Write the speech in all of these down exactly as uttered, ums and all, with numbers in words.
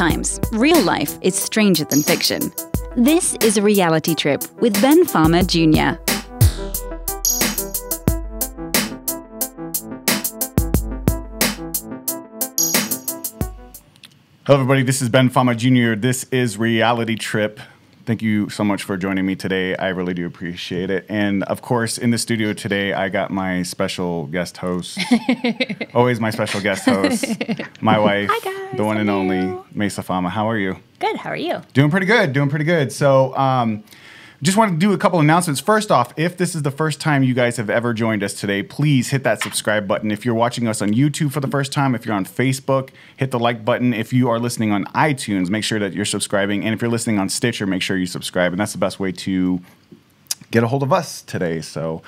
Sometimes, real life is stranger than fiction. This is a Reality Trip with Ben Fama Junior Hello, everybody. This is Ben Fama Junior This is Reality Trip. Thank you so much for joining me today. I really do appreciate it. And of course, in the studio today, I got my special guest host, always my special guest host, my wife, Hi guys, the one and only Mesa Fama. How are you? Good. How are you? Doing pretty good. Doing pretty good. So um, just wanted to do a couple announcements. First off, if this is the first time you guys have ever joined us today, please hit that subscribe button. If you're watching us on YouTube for the first time, if you're on Facebook, hit the like button. If you are listening on iTunes, make sure that you're subscribing. And if you're listening on Stitcher, make sure you subscribe. And that's the best way to get a hold of us today. So,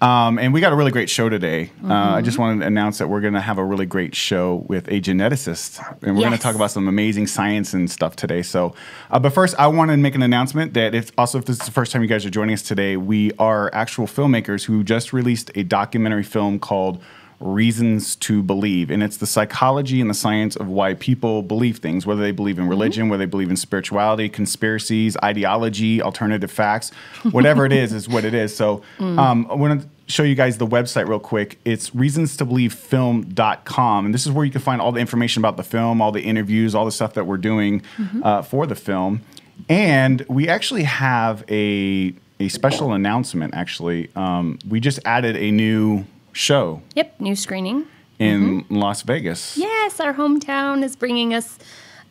um, and we got a really great show today. Mm-hmm. uh, I just wanted to announce that we're going to have a really great show with a geneticist. And we're yes. going to talk about some amazing science and stuff today. So, uh, but first, I want to make an announcement that if also if this is the first time you guys are joining us today, we are actual filmmakers who just released a documentary film called Reasons to Believe. And it's the psychology and the science of why people believe things, whether they believe in religion, mm-hmm. whether they believe in spirituality, conspiracies, ideology, alternative facts, whatever it is, is what it is. So mm. um, I want to show you guys the website real quick. It's Reasons To Believe Film dot com. And this is where you can find all the information about the film, all the interviews, all the stuff that we're doing mm-hmm. uh, for the film. And we actually have a, a special announcement, actually. Um, we just added a new show. Yep, new screening in mm-hmm. Las Vegas. Yes, our hometown is bringing us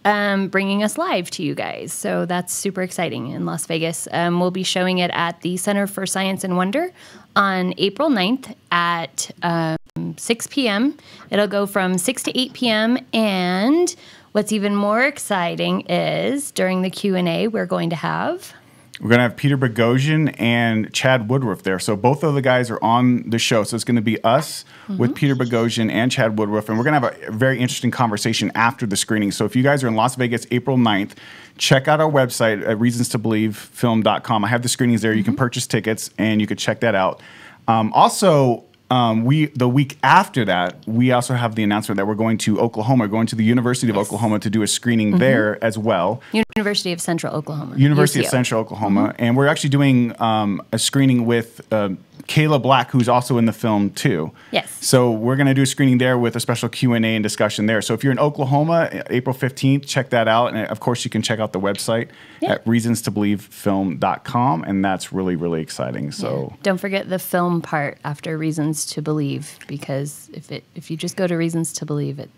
um, bringing us live to you guys. So that's super exciting in Las Vegas. Um, we'll be showing it at the Center for Science and Wonder on April ninth at um, six p m It'll go from six to eight p m And what's even more exciting is during the Q and A we're going to have... We're going to have Peter Boghossian and Chad Woodruff there. So both of the guys are on the show. So it's going to be us mm-hmm. with Peter Boghossian and Chad Woodruff. And we're going to have a very interesting conversation after the screening. So if you guys are in Las Vegas April ninth, check out our website at Reasons To Believe Film dot com. I have the screenings there. You mm-hmm. can purchase tickets and you can check that out. Um, also... Um, we the week after that, we also have the announcement that we're going to Oklahoma, going to the University of yes. Oklahoma to do a screening mm-hmm. there as well. University of Central Oklahoma. University U C O. Of Central Oklahoma. Mm-hmm. And we're actually doing um, a screening with uh, Kayla Black, who's also in the film, too. Yes. So we're going to do a screening there with a special Q and A and discussion there. So if you're in Oklahoma, April fifteenth, check that out. And, of course, you can check out the website yeah. at Reasons To Believe Film dot com. And that's really, really exciting. So yeah. Don't forget the film part after Reasons to Believe, because if it if you just go to Reasons to Believe, it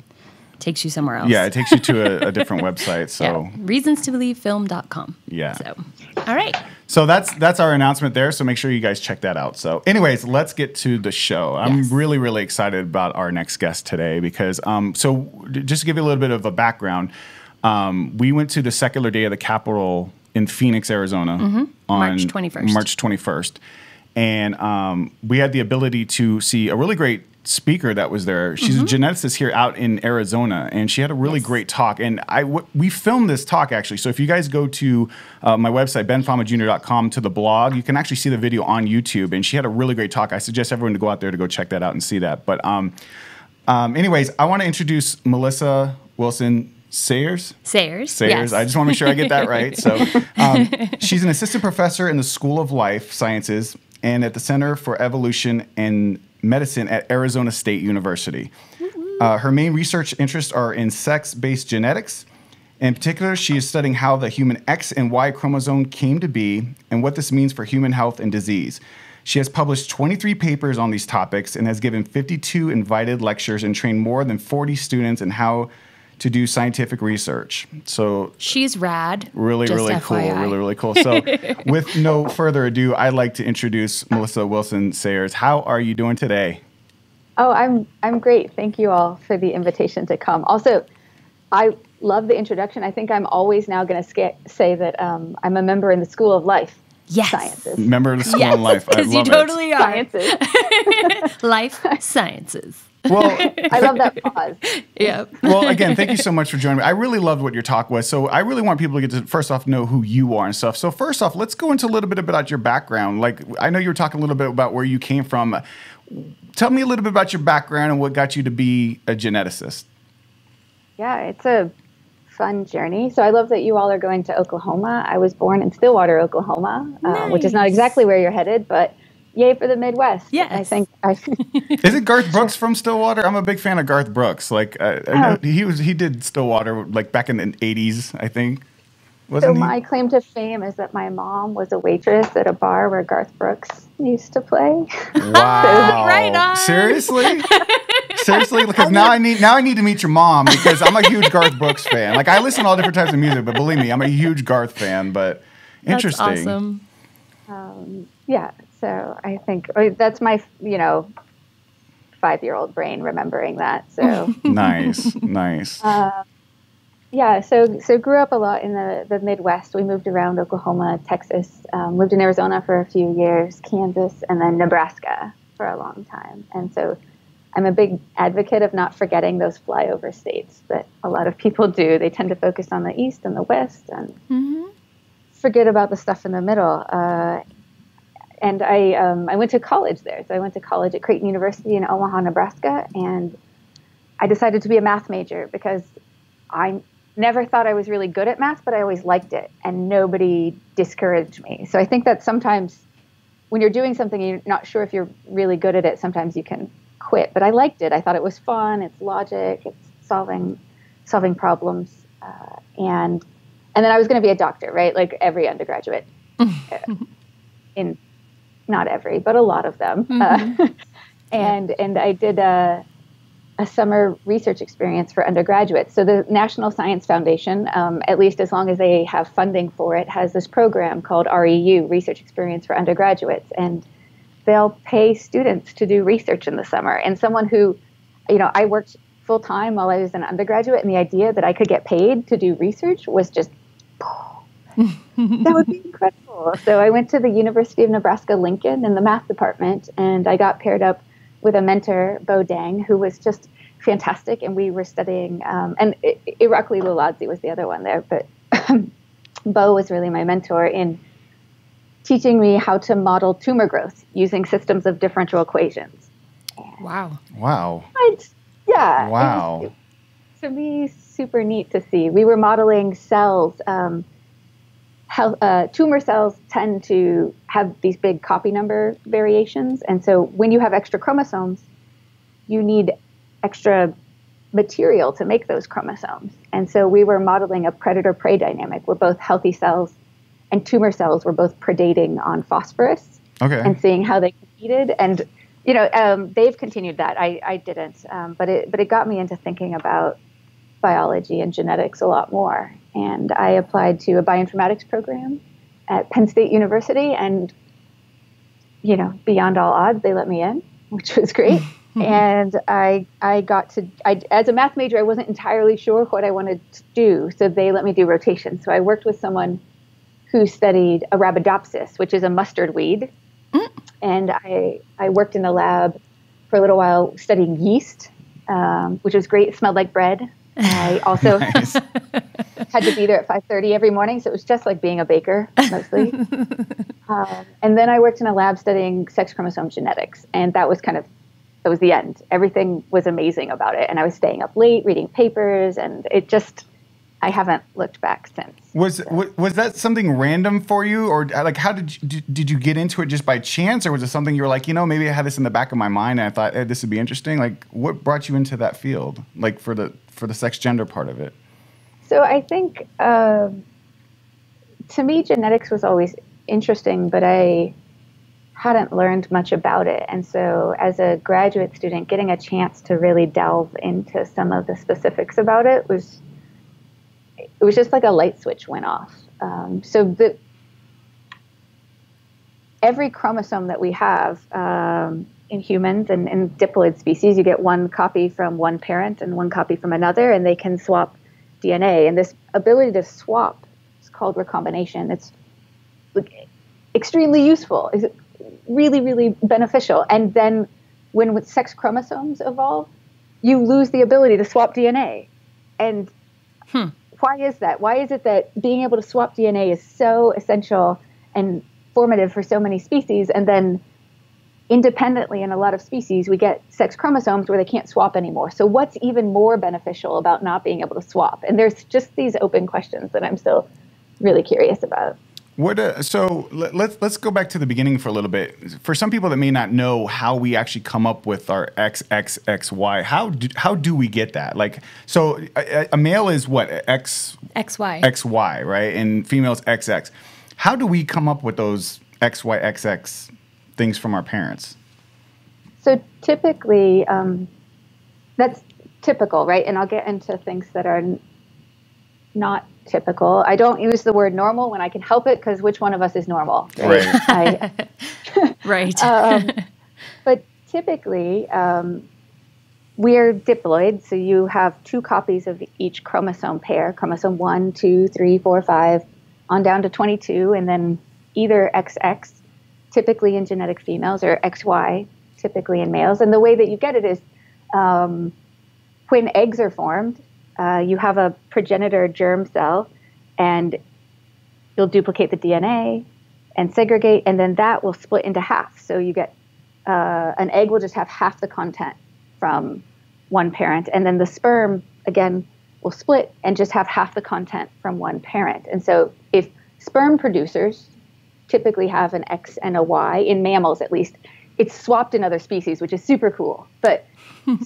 takes you somewhere else. Yeah, it takes you to a, a different website. So yeah. Reasons To Believe Film dot com. Yeah. So all right. So that's that's our announcement there. So make sure you guys check that out. So anyways, let's get to the show. I'm yes. really, really excited about our next guest today because um so just to give you a little bit of a background, um we went to the secular day of the Capitol in Phoenix, Arizona mm-hmm. on March twenty-first. March twenty-first. And um, we had the ability to see a really great speaker that was there. She's mm-hmm. a geneticist here out in Arizona, and she had a really yes. great talk. And I w we filmed this talk, actually. So if you guys go to uh, my website, Ben Fama Junior dot com, to the blog, you can actually see the video on YouTube. And she had a really great talk. I suggest everyone to go out there to go check that out and see that. But um, um, anyways, I want to introduce Melissa Wilson Sayres? Sayres. Sayres. Yes. I just want to make sure I get that right. So um, she's an assistant professor in the School of Life Sciences and at the Center for Evolution and Medicine at Arizona State University. Uh, her main research interests are in sex-based genetics. In particular, she is studying how the human X and Y chromosome came to be and what this means for human health and disease. She has published twenty-three papers on these topics and has given fifty-two invited lectures and trained more than forty students in how to do scientific research. So she's rad. Really, really cool. Really, really cool. So with no further ado, I'd like to introduce Melissa Wilson Sayres. How are you doing today? Oh, I'm I'm great. Thank you all for the invitation to come. Also, I love the introduction. I think I'm always now going to say that um, I'm a member in the School of Life. Yes. Sciences. Member of the School yes, of Life. I love you totally it. Are. Sciences. Life Sciences. Well, I love that pause. Yeah. Well, again, thank you so much for joining me. I really loved what your talk was. So I really want people to get to, first off, know who you are and stuff. So first off, let's go into a little bit about your background. Like, I know you were talking a little bit about where you came from. Tell me a little bit about your background and what got you to be a geneticist. Yeah, it's a fun journey. So I love that you all are going to Oklahoma. I was born in Stillwater, Oklahoma, nice. uh, which is not exactly where you're headed, but yay for the Midwest. Yes. I think. I is it Garth Brooks from Stillwater? I'm a big fan of Garth Brooks. Like I, I know oh. he was, he did Stillwater like back in the eighties, I think. Wasn't so my he? claim to fame is that my mom was a waitress at a bar where Garth Brooks used to play. Wow! Right on. Seriously, seriously, because now I need now I need to meet your mom, because I'm a huge Garth Brooks fan. Like I listen to all different types of music, but believe me, I'm a huge Garth fan. But interesting. That's awesome. Um, yeah. So I think that's my you know five-year-old brain remembering that. So nice, nice. Uh, Yeah, so so grew up a lot in the, the Midwest. We moved around Oklahoma, Texas, um, lived in Arizona for a few years, Kansas, and then Nebraska for a long time. And so I'm a big advocate of not forgetting those flyover states that a lot of people do. They tend to focus on the East and the West and mm-hmm. forget about the stuff in the middle. Uh, and I, um, I went to college there. So I went to college at Creighton University in Omaha, Nebraska, and I decided to be a math major because I never thought I was really good at math, but I always liked it, and nobody discouraged me. So I think that sometimes when you're doing something and you're not sure if you're really good at it, sometimes you can quit. But I liked it. I thought it was fun. It's logic. It's solving solving problems. Uh, and and then I was going to be a doctor, right? Like every undergraduate, in not every, but a lot of them. Mm-hmm. uh, and and I did a. a summer research experience for undergraduates. So the National Science Foundation, um, at least as long as they have funding for it, has this program called R E U, Research Experience for Undergraduates. And they'll pay students to do research in the summer. And someone who, you know, I worked full time while I was an undergraduate, and the idea that I could get paid to do research was just, that would be incredible. So I went to the University of Nebraska-Lincoln in the math department, and I got paired up with a mentor, Bo Dang, who was just fantastic, and we were studying, um, and Irakli Luladze was the other one there, but Bo was really my mentor in teaching me how to model tumor growth using systems of differential equations. Wow. Wow. I'd, yeah. Wow. It was, it, to me, super neat to see. We were modeling cells, um, Health, uh, tumor cells tend to have these big copy number variations. And so when you have extra chromosomes, you need extra material to make those chromosomes. And so we were modeling a predator-prey dynamic where both healthy cells and tumor cells were both predating on phosphorus okay. and seeing how they competed. And, you know, um, they've continued that. I, I didn't. Um, but it, but it got me into thinking about biology and genetics a lot more. And I applied to a bioinformatics program at Penn State University, and, you know, beyond all odds, they let me in, which was great. And I, I got to, I, as a math major, I wasn't entirely sure what I wanted to do, so they let me do rotations. So I worked with someone who studied Arabidopsis, which is a mustard weed. Mm. And I, I worked in the lab for a little while studying yeast, um, which was great. It smelled like bread. I also nice. had to be there at five thirty every morning, so it was just like being a baker, mostly. um, and then I worked in a lab studying sex chromosome genetics, and that was kind of, that was the end. Everything was amazing about it, and I was staying up late, reading papers, and it just, I haven't looked back since. Was so. was, was that something random for you, or like how did you, did, did you get into it just by chance, or was it something you were like, you know, maybe I had this in the back of my mind, and I thought, hey, this would be interesting? Like, what brought you into that field, like for the for the sex gender part of it? So I think, uh, to me, genetics was always interesting, but I hadn't learned much about it. And so as a graduate student, getting a chance to really delve into some of the specifics about it was, it was just like a light switch went off. Um, so the, every chromosome that we have, um, in humans and in diploid species, you get one copy from one parent and one copy from another, and they can swap D N A. And this ability to swap is called recombination. It's extremely useful. It's really, really beneficial. And then when with sex chromosomes evolve, you lose the ability to swap D N A. And hmm. why is that? Why is it that being able to swap D N A is so essential and formative for so many species, and then independently in a lot of species, we get sex chromosomes where they can't swap anymore. So what's even more beneficial about not being able to swap? And there's just these open questions that I'm still really curious about. What, uh, so let, let's let's go back to the beginning for a little bit. For some people that may not know how we actually come up with our X X X Y, how do, how do we get that? Like, so a, a male is what, X X Y X Y, right? And females X X. How do we come up with those X Y X X things from our parents? So typically, um, that's typical, right? And I'll get into things that are not typical. I don't use the word normal when I can help it, because which one of us is normal? Right. I, right. um, but typically, um, we're diploid, so you have two copies of each chromosome pair, chromosome one, two, three, four, five, on down to twenty-two, and then either X X, typically in genetic females, or X Y, typically in males. And the way that you get it is um, when eggs are formed, Uh, you have a progenitor germ cell, and you'll duplicate the D N A and segregate, and then that will split into half. So you get uh, an egg will just have half the content from one parent, and then the sperm, again, will split and just have half the content from one parent. And so if sperm producers typically have an X and a Y, in mammals at least, it's swapped in other species, which is super cool. But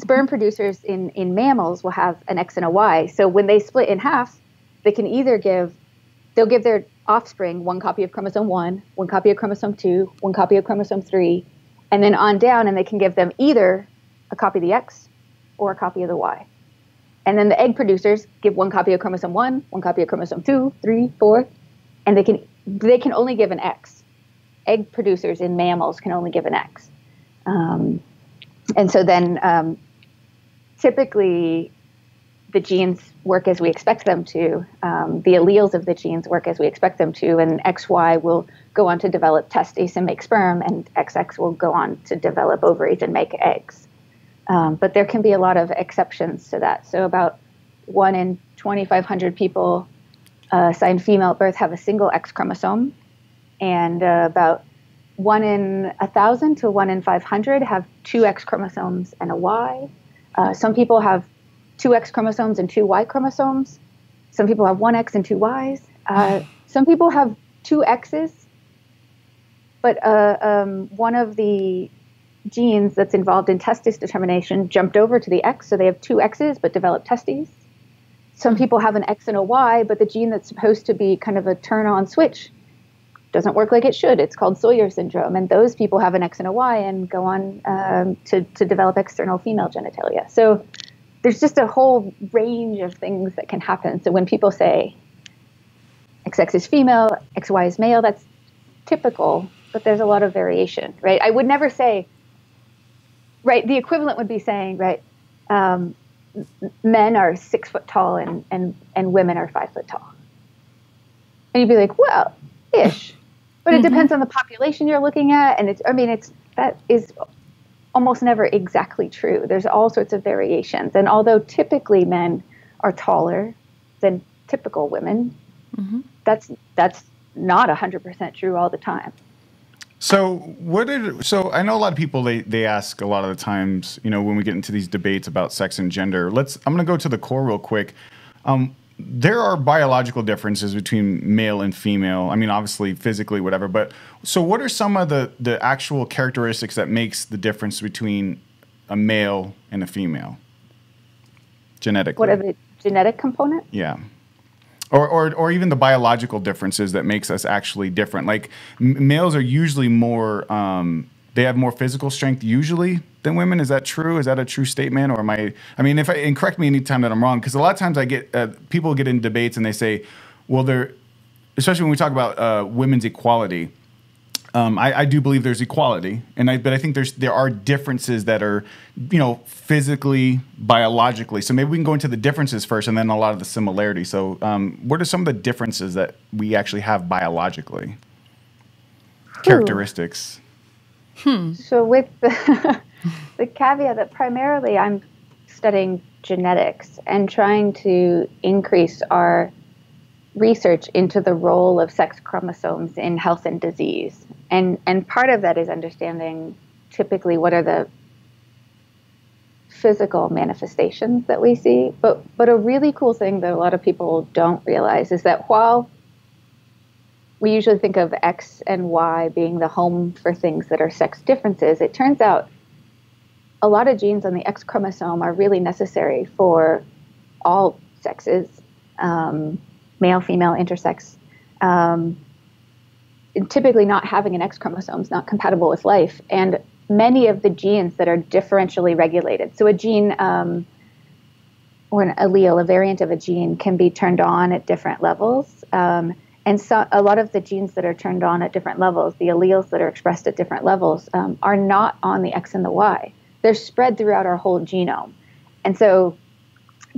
sperm producers in, in mammals will have an X and a Y. So when they split in half, they can either give, they'll give their offspring one copy of chromosome one, one copy of chromosome two, one copy of chromosome three, and then on down, and they can give them either a copy of the X or a copy of the Y. And then the egg producers give one copy of chromosome one, one copy of chromosome two, three, four, and they can they can only give an X. Egg producers in mammals can only give an X. Um, and so then um, typically the genes work as we expect them to. Um, the alleles of the genes work as we expect them to, and X Y will go on to develop testes and make sperm, and X X will go on to develop ovaries and make eggs. Um, but there can be a lot of exceptions to that. So about one in twenty-five hundred people uh, assigned female at birth have a single X chromosome. And uh, about one in one thousand to one in five hundred have two X chromosomes and a Y. Uh, some people have two X chromosomes and two Y chromosomes. Some people have one X and two Ys. Uh, some people have two Xs, but uh, um, one of the genes that's involved in testis determination jumped over to the X, so they have two Xs but develop testes. Some people have an X and a Y, but the gene that's supposed to be kind of a turn-on switch doesn't work like it should. It's called Sawyer syndrome, and those people have an X and a Y and go on um, to, to develop external female genitalia. So there's just a whole range of things that can happen. So when people say X X is female, X Y is male, that's typical, but there's a lot of variation, right? I would never say, right, the equivalent would be saying, right, um, men are six foot tall and, and, and women are five foot tall. And you'd be like, well, ish. But it depends on the population you're looking at, and it's, I mean, it's, that is almost never exactly true. There's all sorts of variations, and although typically men are taller than typical women, mm-hmm. that's that's not one hundred percent true all the time. So what did, so I know a lot of people, they, they ask a lot of the times, you know, when we get into these debates about sex and gender, let's, I'm going to go to the core real quick. Um, There are biological differences between male and female. I mean, obviously, physically, whatever. But so what are some of the, the actual characteristics that makes the difference between a male and a female genetically? What are the genetic component? Yeah. Or, or, or even the biological differences that makes us actually different. Like m males are usually more, um, they have more physical strength usually than women. Is that true? Is that a true statement? Or am I, I mean, if I, and correct me anytime that I'm wrong, because a lot of times I get, uh, people get in debates and they say, well, they're, especially when we talk about uh, women's equality, um, I, I do believe there's equality. And I, but I think there's, there are differences that are, you know, physically, biologically. So maybe we can go into the differences first and then a lot of the similarities. So um, what are some of the differences that we actually have biologically? Ooh. Characteristics? Hmm. So with the, the caveat that primarily I'm studying genetics and trying to increase our research into the role of sex chromosomes in health and disease. And, and part of that is understanding typically what are the physical manifestations that we see. But but a really cool thing that a lot of people don't realize is that while we usually think of X and Y being the home for things that are sex differences, it turns out a lot of genes on the X chromosome are really necessary for all sexes, um, male, female, intersex. Um, and typically not having an X chromosome is not compatible with life. And many of the genes that are differentially regulated. So a gene um, or an allele, a variant of a gene, can be turned on at different levels. Um, and so a lot of the genes that are turned on at different levels, the alleles that are expressed at different levels, um, are not on the X and the Y. They're spread throughout our whole genome. And so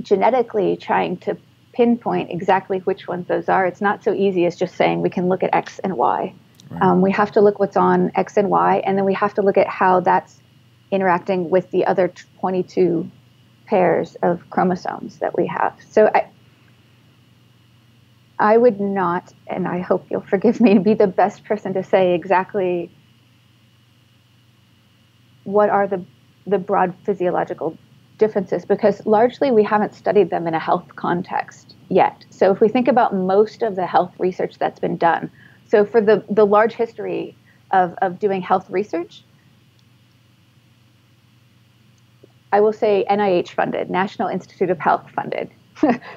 genetically trying to pinpoint exactly which ones those are, it's not so easy as just saying we can look at X and Y. Right. Um, we have to look what's on X and Y, and then we have to look at how that's interacting with the other twenty-two pairs of chromosomes that we have. So I, I would not, and I hope you'll forgive me, be the best person to say exactly what are the, the broad physiological differences, because largely we haven't studied them in a health context yet. So if we think about most of the health research that's been done, so for the, the large history of, of doing health research, I will say N I H funded, National Institute of Health funded.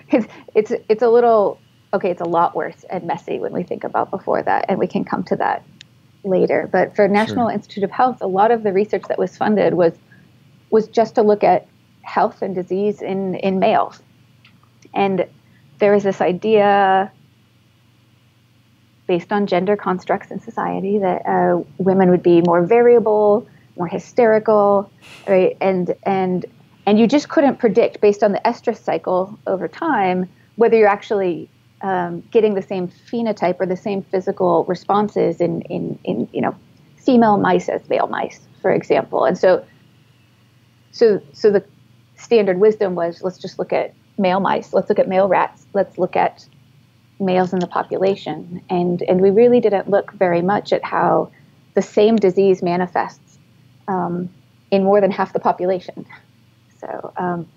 it's, it's, it's a little, okay, it's a lot worse and messy when we think about before that, and we can come to that later. But for National sure. Institute of Health, a lot of the research that was funded was, was just to look at health and disease in, in males. And there is this idea based on gender constructs in society, that uh, women would be more variable, more hysterical, right? And and and you just couldn't predict based on the estrous cycle over time whether you're actually um, getting the same phenotype or the same physical responses in, in in you know female mice as male mice, for example. And so so so the standard wisdom was let's just look at male mice, let's look at male rats, let's look at males in the population, and and we really didn't look very much at how the same disease manifests um, in more than half the population. So, um,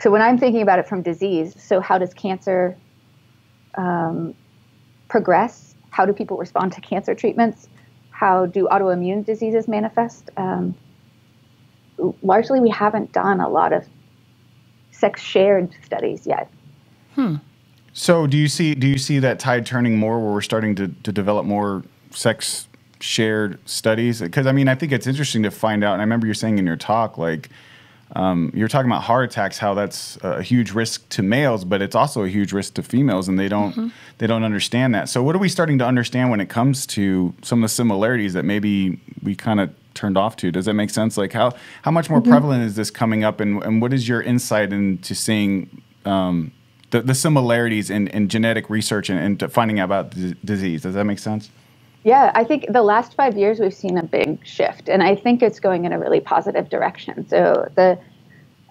so when I'm thinking about it from disease, so how does cancer um, progress? How do people respond to cancer treatments? How do autoimmune diseases manifest? Um, largely, we haven't done a lot of sex-shared studies yet. Hmm. So do you see do you see that tide turning more where we're starting to, to develop more sex shared studies? Because I mean, I think it's interesting to find out. And I remember you're saying in your talk, like um, you're talking about heart attacks, how that's a huge risk to males, but it's also a huge risk to females, and they don't mm-hmm. they don't understand that. So what are we starting to understand when it comes to some of the similarities that maybe we kind of turned off to? Does that make sense? Like how how much more mm-hmm. prevalent is this coming up, and and what is your insight into seeing? Um, The, the similarities in, in genetic research and, and to finding out about d disease. Does that make sense? Yeah, I think the last five years we've seen a big shift, and I think it's going in a really positive direction. So the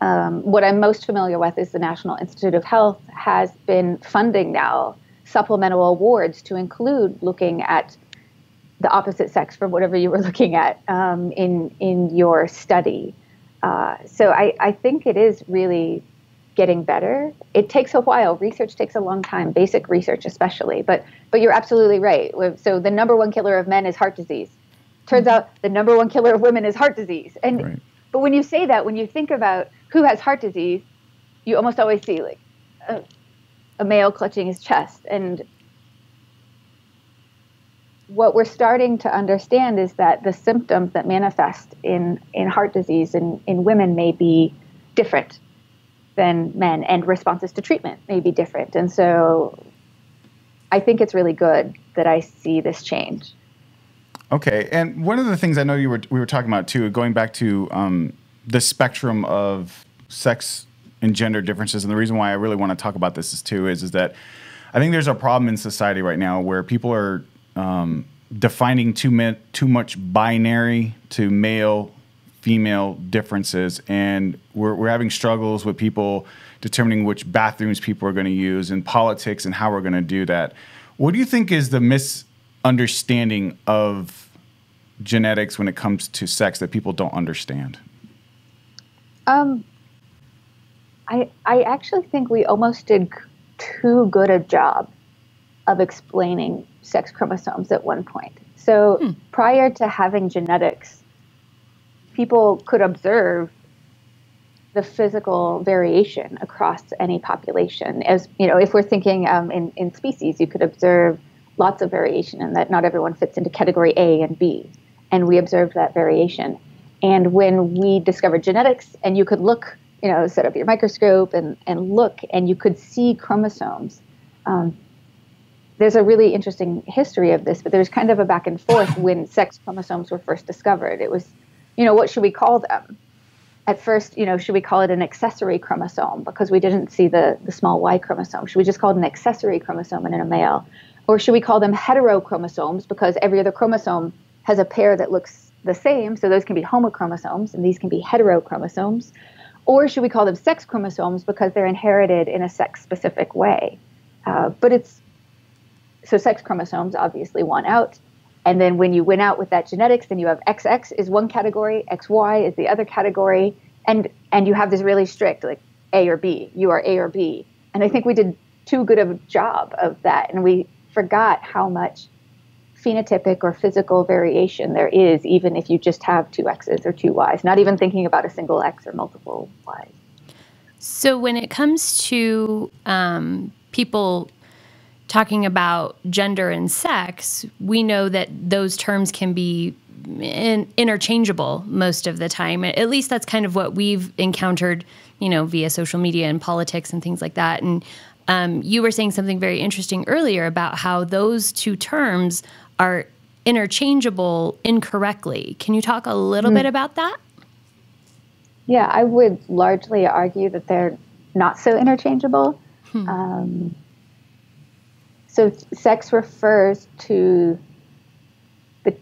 um, what I'm most familiar with is the National Institute of Health has been funding now supplemental awards to include looking at the opposite sex for whatever you were looking at um, in, in your study. Uh, so I, I think it is really getting better. It takes a while. Research takes a long time, basic research especially. But but you're absolutely right. So the number one killer of men is heart disease. Turns out the number one killer of women is heart disease. And right. But when you say that, when you think about who has heart disease, you almost always see like a, a male clutching his chest. And what we're starting to understand is that the symptoms that manifest in, in heart disease in, in women may be different than men, and responses to treatment may be different. And so I think it's really good that I see this change. Okay. And one of the things I know you were, we were talking about too, going back to um, the spectrum of sex and gender differences. And the reason why I really want to talk about this is too, is, is that I think there's a problem in society right now where people are um, defining too, men, too much binary to male female differences, and we're, we're having struggles with people determining which bathrooms people are going to use in politics and how we're going to do that. What do you think is the misunderstanding of genetics when it comes to sex that people don't understand? Um, I, I actually think we almost did too good a job of explaining sex chromosomes at one point. So hmm. prior to having genetics, people could observe the physical variation across any population. As you know, if we're thinking um, in, in species, you could observe lots of variation in that not everyone fits into category A and B. And we observed that variation. And when we discovered genetics, and you could look, you know, set up your microscope and, and look, and you could see chromosomes. Um, there's a really interesting history of this, but there's kind of a back and forth when sex chromosomes were first discovered. It was, you know, what should we call them? At first, you know, should we call it an accessory chromosome because we didn't see the, the small Y chromosome? Should we just call it an accessory chromosome in a male? Or should we call them heterochromosomes because every other chromosome has a pair that looks the same, so those can be homochromosomes and these can be heterochromosomes? Or should we call them sex chromosomes because they're inherited in a sex-specific way? Uh, but it's, so sex chromosomes obviously won out. And then when you went out with that genetics, then you have X X is one category, X Y is the other category, and and you have this really strict, like, A or B, you are A or B. And I think we did too good of a job of that, and we forgot how much phenotypic or physical variation there is, even if you just have two X's or two Y's, not even thinking about a single X or multiple Y's. So when it comes to um, people talking about gender and sex, we know that those terms can be in, interchangeable most of the time. At least that's kind of what we've encountered, you know, via social media and politics and things like that. And um, you were saying something very interesting earlier about how those two terms are interchangeable incorrectly. Can you talk a little mm. bit about that? Yeah, I would largely argue that they're not so interchangeable. Hmm. Um, So sex refers to the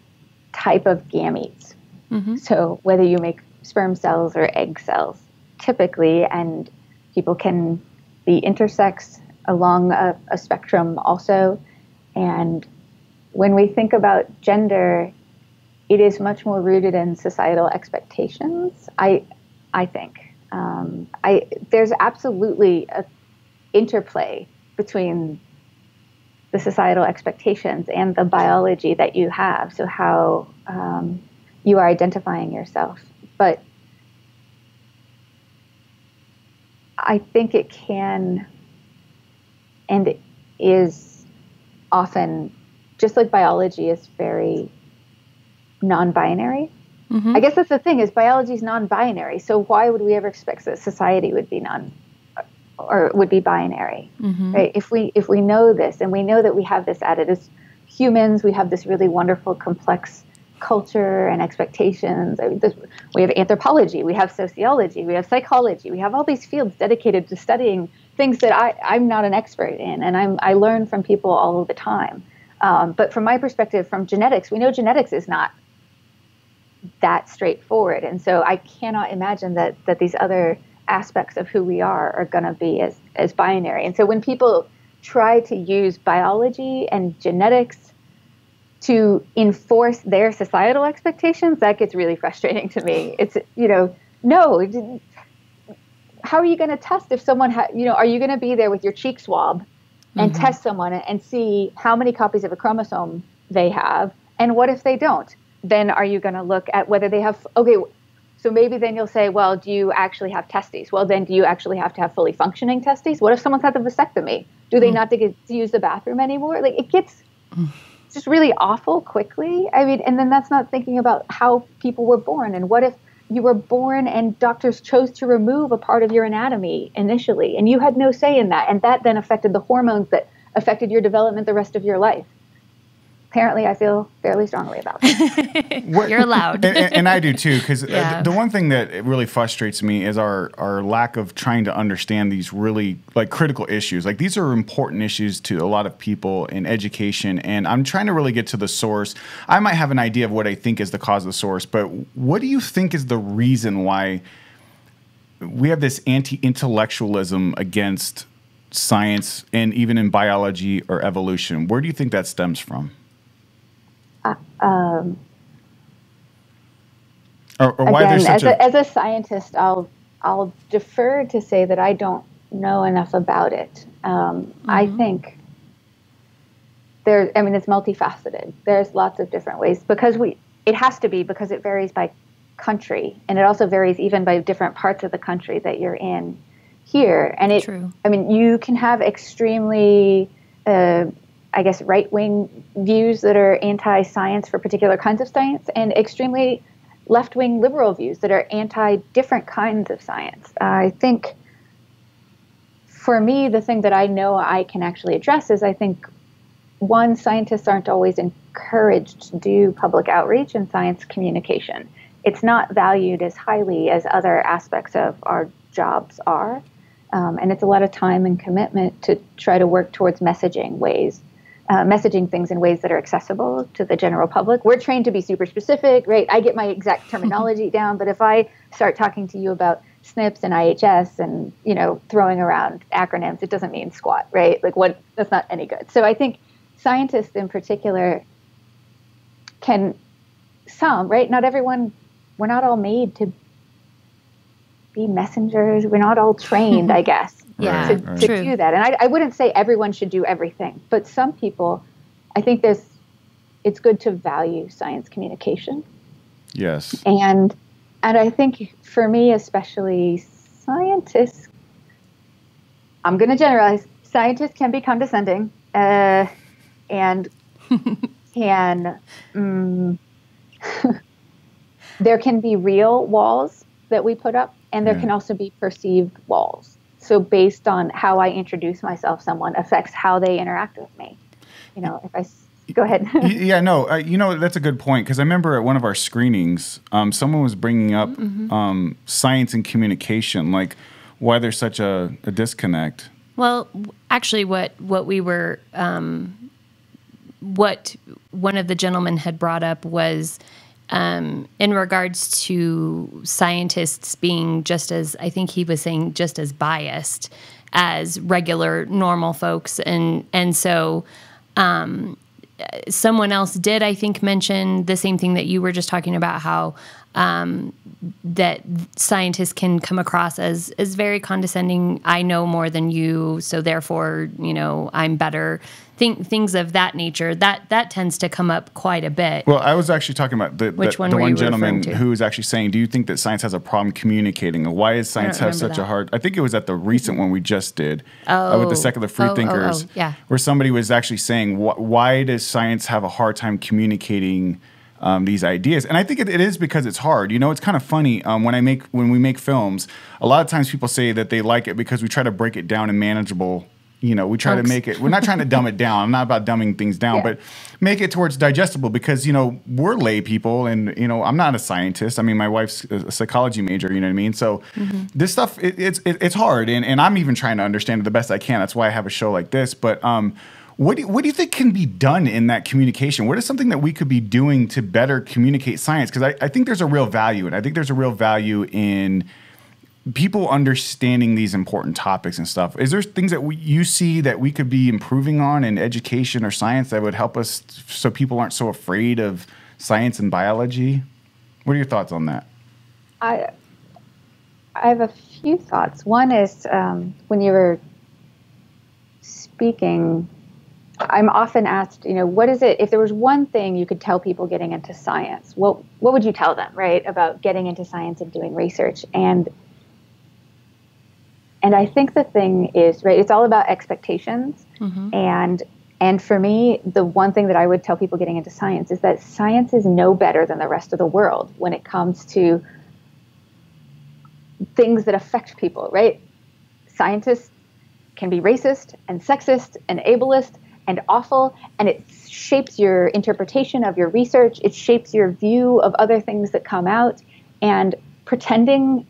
type of gametes. Mm-hmm. So whether you make sperm cells or egg cells, typically, and people can be intersex along a, a spectrum also. And when we think about gender, it is much more rooted in societal expectations, I, I think. Um, I, there's absolutely an interplay between the societal expectations and the biology that you have, so how um, you are identifying yourself. But I think it can, and it is often, just like biology is very non-binary. Mm-hmm. I guess that's the thing, is biology is non-binary, so why would we ever expect that society would be non-binary? Or would be binary, mm-hmm. right? If we if we know this, and we know that we have this added as humans, we have this really wonderful, complex culture and expectations. I mean, this, we have anthropology, we have sociology, we have psychology, we have all these fields dedicated to studying things that I, I'm not an expert in, and I'm I learn from people all the time. Um, but from my perspective, from genetics, we know genetics is not that straightforward, and so I cannot imagine that that these other aspects of who we are are going to be as, as binary. And so when people try to use biology and genetics to enforce their societal expectations, that gets really frustrating to me. It's, you know, no, how are you going to test if someone, ha you know, are you going to be there with your cheek swab and mm-hmm. test someone and see how many copies of a chromosome they have? And what if they don't? Then are you going to look at whether they have, okay, so maybe then you'll say, well, do you actually have testes? Well, then do you actually have to have fully functioning testes? What if someone's had the vasectomy? Do they mm. not to get to use the bathroom anymore? Like, it gets mm. just really awful quickly. I mean, and then that's not thinking about how people were born. And what if you were born and doctors chose to remove a part of your anatomy initially, and you had no say in that, and that then affected the hormones that affected your development the rest of your life? Apparently, I feel fairly strongly about it. You're allowed. and, and, and I do, too, because yeah. the one thing that really frustrates me is our, our lack of trying to understand these really, like, critical issues. Like, these are important issues to a lot of people in education, and I'm trying to really get to the source. I might have an idea of what I think is the cause of the source, but what do you think is the reason why we have this anti-intellectualism against science and even in biology or evolution? Where do you think that stems from? Uh, um, Or, or why Again, such as, a, a, as a scientist, I'll I'll defer to say that I don't know enough about it. Um, mm-hmm. I think there. I mean, it's multifaceted. There's lots of different ways because we. It has to be because it varies by country, and it also varies even by different parts of the country that you're in here. And it. True. I mean, you can have extremely. Uh, I guess, right-wing views that are anti-science for particular kinds of science and extremely left-wing liberal views that are anti-different kinds of science. Uh, I think for me, the thing that I know I can actually address is I think, one, scientists aren't always encouraged to do public outreach and science communication. It's not valued as highly as other aspects of our jobs are. Um, and it's a lot of time and commitment to try to work towards messaging ways. Uh, messaging things in ways that are accessible to the general public. We're trained to be super specific, right? I get my exact terminology down, but if I start talking to you about S N Ps and I H S and, you know, throwing around acronyms, it doesn't mean squat, right? Like what, that's not any good. So I think scientists in particular can, some, right? Not everyone, we're not all made to be messengers. We're not all trained, I guess. Yeah, to, right. to do that. And I, I wouldn't say everyone should do everything, but some people, I think there's, it's good to value science communication. Yes. And, and I think for me, especially scientists, I'm going to generalize, scientists can be condescending, uh, and can, um, there can be real walls that we put up and there yeah. can also be perceived walls. So based on how I introduce myself, someone affects how they interact with me. You know, if I go ahead. yeah, no, uh, you know, that's a good point. Because I remember at one of our screenings, um, someone was bringing up mm-hmm. um, science and communication, like why there's such a, a disconnect. Well, actually, what what we were, um, what one of the gentlemen had brought up was. Um, in regards to scientists being just as, I think he was saying, just as biased as regular, normal folks. And, and so um, someone else did, I think, mention the same thing that you were just talking about, how um, that scientists can come across as, as very condescending. I know more than you, so therefore, you know, I'm better. Think, things of that nature, that that tends to come up quite a bit. Well, I was actually talking about the, Which the, one, the one gentleman who was actually saying, do you think that science has a problem communicating? Why is science have such that. a hard... I think it was at the recent one we just did oh, uh, with the secular free oh, thinkers, oh, oh, yeah. where somebody was actually saying, wh why does science have a hard time communicating um, these ideas? And I think it, it is because it's hard. You know, it's kind of funny um, when, I make, when we make films, a lot of times people say that they like it because we try to break it down in manageable You know, we try Thanks. to make it, we're not trying to dumb it down. I'm not about dumbing things down, yeah. but make it towards digestible because, you know, we're lay people and, you know, I'm not a scientist. I mean, my wife's a psychology major, you know what I mean? So mm-hmm. this stuff, it, it's it, it's hard. And, and I'm even trying to understand it the best I can. That's why I have a show like this. But um, what, do, what do you think can be done in that communication? What is something that we could be doing to better communicate science? Because I, I think there's a real value in it. I think there's a real value in people understanding these important topics and stuff. Is there things that we, you see that we could be improving on in education or science that would help us so people aren't so afraid of science and biology? What are your thoughts on that? I, I have a few thoughts. One is um, when you were speaking, I'm often asked, you know, what is it, if there was one thing you could tell people getting into science, what, what would you tell them, right, about getting into science and doing research? And And I think the thing is, right, it's all about expectations. Mm-hmm. And and for me, the one thing that I would tell people getting into science is that science is no better than the rest of the world when it comes to things that affect people, right? Scientists can be racist and sexist and ableist and awful, and it shapes your interpretation of your research. It shapes your view of other things that come out. And pretending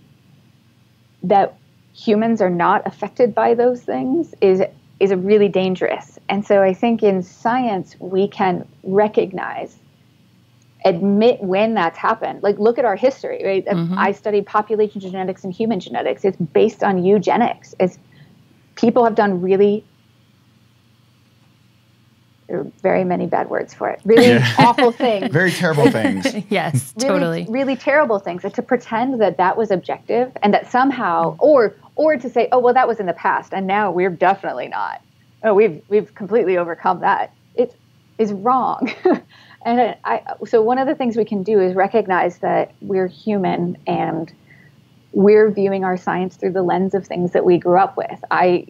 that humans are not affected by those things is is really dangerous. And so I think in science, we can recognize, admit when that's happened. Like, look at our history, right? Mm-hmm. I studied population genetics and human genetics. It's based on eugenics. It's, people have done really very many bad words for it. Really yeah. awful things. Very terrible things. Yes, really, totally. Really terrible things. To pretend that that was objective and that somehow, or or to say, oh, well, that was in the past, and now we're definitely not. Oh, we've we've completely overcome that. It is wrong. And I, so one of the things we can do is recognize that we're human and we're viewing our science through the lens of things that we grew up with. I,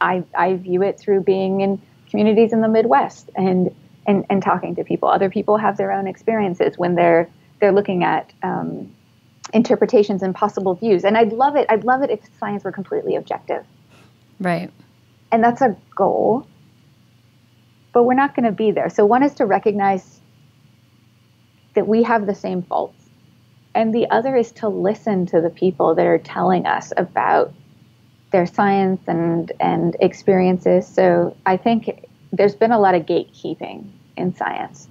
I, I view it through being in communities in the Midwest and, and, and talking to people. Other people have their own experiences when they're, they're looking at, um, interpretations and possible views. And I'd love it. I'd love it if science were completely objective. Right. And that's a goal, but we're not going to be there. So one is to recognize that we have the same faults. And the other is to listen to the people that are telling us about their science and, and experiences. So I think there's been a lot of gatekeeping in science.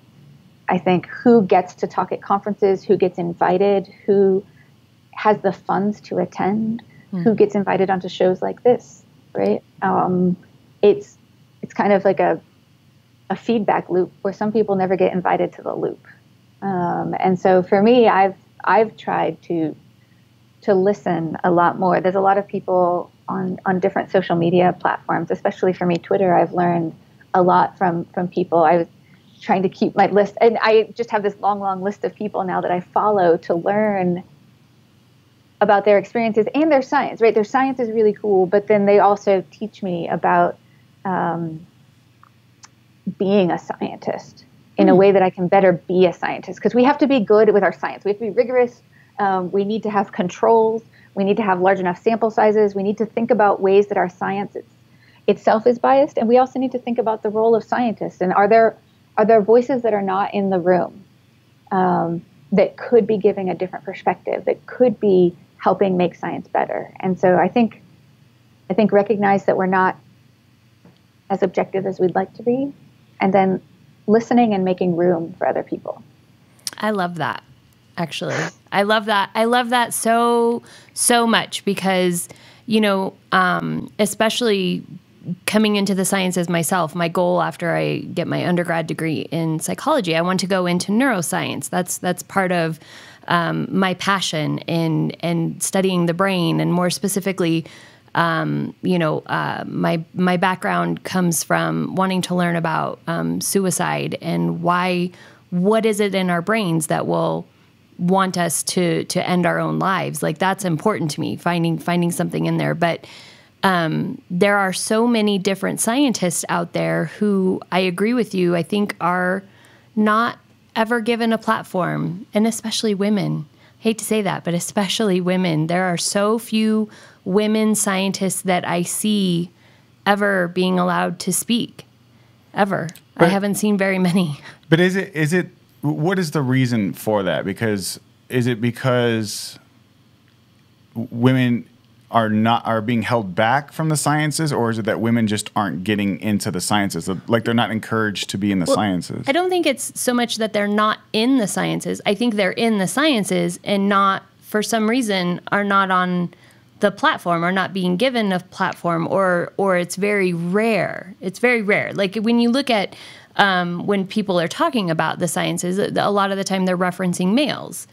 I think who gets to talk at conferences, who gets invited, who has the funds to attend, mm. who gets invited onto shows like this, right? Um, it's it's kind of like a, a feedback loop where some people never get invited to the loop. Um, and so for me, I've I've tried to to listen a lot more. There's a lot of people on, on different social media platforms, especially for me, Twitter. I've learned a lot from, from people. I was trying to keep my list, and I just have this long, long list of people now that I follow to learn about their experiences and their science, right? Their science is really cool, but then they also teach me about um, being a scientist in a way that I can better be a scientist, because we have to be good with our science. We have to be rigorous. Um, we need to have controls. We need to have large enough sample sizes. We need to think about ways that our science it's, itself is biased. And we also need to think about the role of scientists. And are there are there voices that are not in the room um, that could be giving a different perspective, that could be helping make science better? And so I think I think recognize that we're not as objective as we'd like to be, and then listening and making room for other people. I love that, actually. I love that. I love that so, so much because, you know, um, especially coming into the sciences myself, my goal after I get my undergrad degree in psychology, I want to go into neuroscience. That's that's part of um, my passion in, in studying the brain, and more specifically, Um, you know, uh, my, my background comes from wanting to learn about, um, suicide and why, what is it in our brains that will want us to, to end our own lives? Like, that's important to me, finding, finding something in there. But, um, there are so many different scientists out there who, I agree with you, I think are not ever given a platform, and especially women. I hate to say that, but especially women. There are so few women scientists that I see ever being allowed to speak, ever. But I haven't seen very many. But is it, is it, what is the reason for that? Because is it because women are not, are being held back from the sciences, or is it that women just aren't getting into the sciences? Like, they're not encouraged to be in the well, sciences. I don't think it's so much that they're not in the sciences. I think they're in the sciences and not, for some reason, are not on the platform, or not being given a platform, or or it's very rare. It's very rare. Like, when you look at um, when people are talking about the sciences, a lot of the time they're referencing males.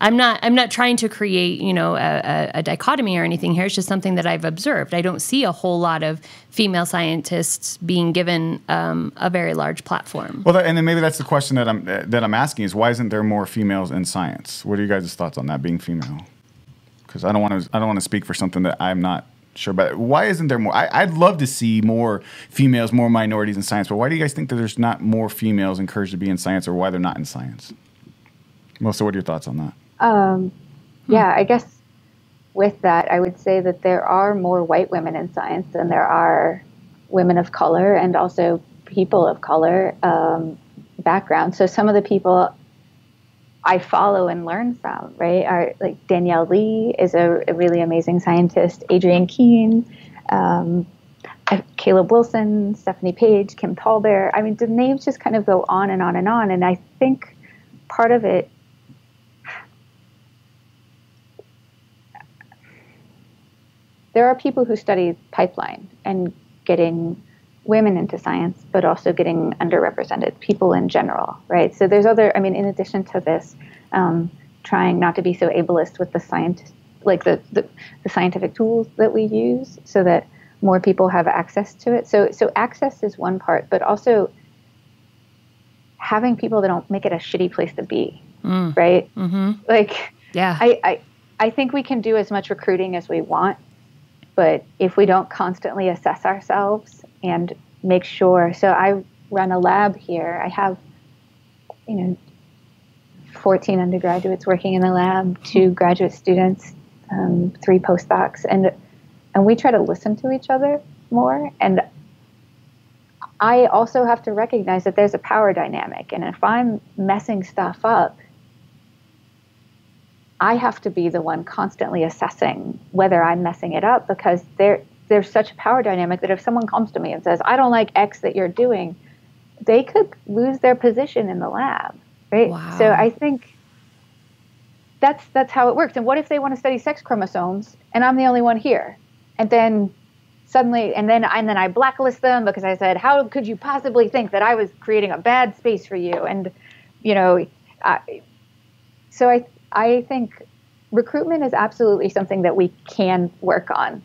I'm not I'm not trying to create, you know, a, a dichotomy or anything here. It's just something that I've observed. I don't see a whole lot of female scientists being given um, a very large platform. Well, that, and then maybe that's the question that I'm that I'm asking is, why isn't there more females in science? What are you guys' thoughts on that, being female? Because I don't want to I don't want to speak for something that I'm not sure about. Why isn't there more? I, I'd love to see more females, more minorities in science. But why do you guys think that there's not more females encouraged to be in science, or why they're not in science? Melissa, what are your thoughts on that? Um, yeah, I guess with that, I would say that there are more white women in science than there are women of color, and also people of color um, background. So some of the people I follow and learn from, right, are like Danielle Lee is a, a really amazing scientist, Adrian Keene, um, Caleb Wilson, Stephanie Page, Kim TallBear. I mean, the names just kind of go on and on and on. And I think part of it, there are people who study pipeline and getting women into science, but also getting underrepresented people in general, right? So there's other, I mean, in addition to this, um, trying not to be so ableist with the scientist, like the, the, the scientific tools that we use so that more people have access to it. So, so access is one part, but also having people that don't make it a shitty place to be, mm. right? Mm-hmm. Like, yeah, I, I, I think we can do as much recruiting as we want, but if we don't constantly assess ourselves and make sure, so I run a lab here. I have, you know, fourteen undergraduates working in the lab, two graduate students, um, three postdocs, and and we try to listen to each other more. And I also have to recognize that there's a power dynamic, and if I'm messing stuff up, I have to be the one constantly assessing whether I'm messing it up, because there there's such a power dynamic that if someone comes to me and says, I don't like X that you're doing, they could lose their position in the lab. Right. Wow. So I think that's that's how it works. And what if they want to study sex chromosomes and I'm the only one here? And then suddenly and then and then I blacklist them because I said, how could you possibly think that I was creating a bad space for you? And, you know, I, so I, I think recruitment is absolutely something that we can work on.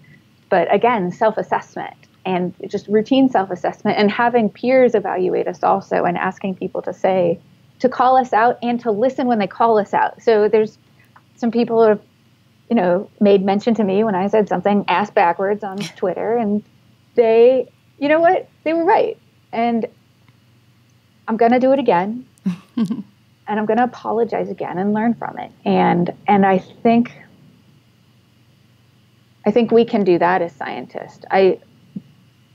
But again, self-assessment and just routine self-assessment and having peers evaluate us also and asking people to say, to call us out and to listen when they call us out. So there's some people who have, you know, made mention to me when I said something ass backwards on Twitter, and they, you know what, they were right. And I'm going to do it again and I'm going to apologize again and learn from it. And, and I think, I think we can do that as scientists. I,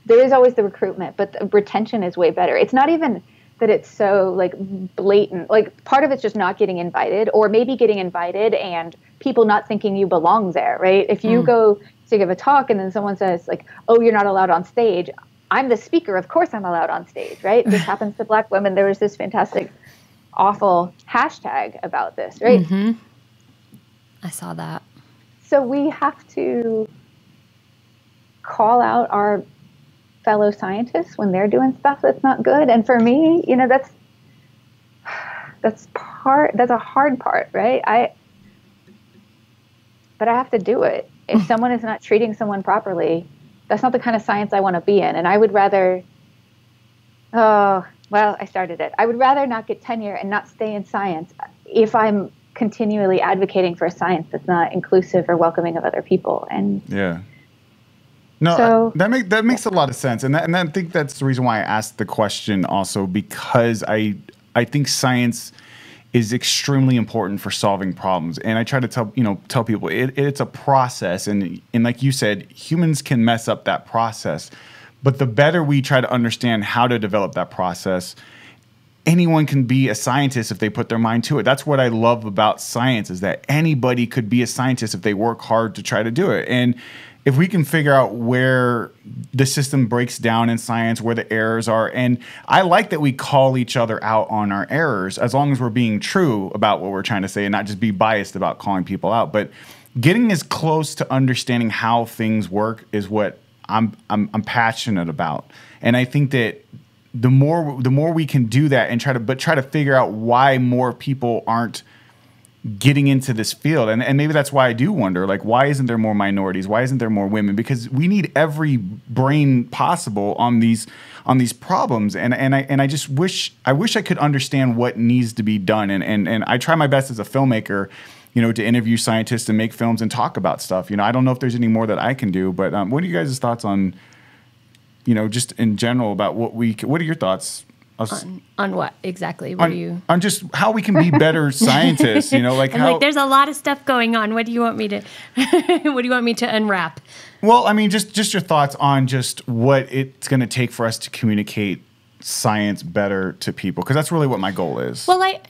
there is always the recruitment, but the retention is way better. It's not even that it's so like blatant, like part of it's just not getting invited, or maybe getting invited and people not thinking you belong there, right? If you mm. go to give a talk and then someone says like, oh, you're not allowed on stage. I'm the speaker. Of course I'm allowed on stage, right? This happens to Black women. There was this fantastic, awful hashtag about this, right? Mm-hmm. I saw that. So we have to call out our fellow scientists when they're doing stuff that's not good. And for me, you know, that's, that's part, that's a hard part, right? I, but I have to do it. If someone is not treating someone properly, that's not the kind of science I want to be in. And I would rather, oh, well, I started it. I would rather not get tenure and not stay in science if I'm continually advocating for a science that's not inclusive or welcoming of other people. And yeah. No, so, that makes that makes a lot of sense, and that, and I think that's the reason why I asked the question also, because I I think science is extremely important for solving problems, and I try to tell you know tell people it, it's a process, and and like you said, humans can mess up that process, but the better we try to understand how to develop that process, anyone can be a scientist if they put their mind to it. That's what I love about science, is that anybody could be a scientist if they work hard to try to do it. And if we can figure out where the system breaks down in science, where the errors are, and I like that we call each other out on our errors, as long as we're being true about what we're trying to say and not just be biased about calling people out. But getting as close to understanding how things work is what I'm I'm, I'm passionate about, and I think that the more the more we can do that and try to but try to figure out why more people aren't getting into this field. And, and maybe that's why I do wonder, like, why isn't there more minorities? Why isn't there more women? Because we need every brain possible on these on these problems. And and I and I just wish I wish I could understand what needs to be done. And and and I try my best as a filmmaker, you know, to interview scientists and make films and talk about stuff. You know, I don't know if there's any more that I can do, but um, what are you guys' thoughts on, you know, just in general about what we what are your thoughts? On, on what exactly? What on, do you? On just how we can be better scientists, you know, like I'm how. Like, there's a lot of stuff going on. What do you want me to? What do you want me to unwrap? Well, I mean, just just your thoughts on just what it's going to take for us to communicate science better to people, because that's really what my goal is. Well, I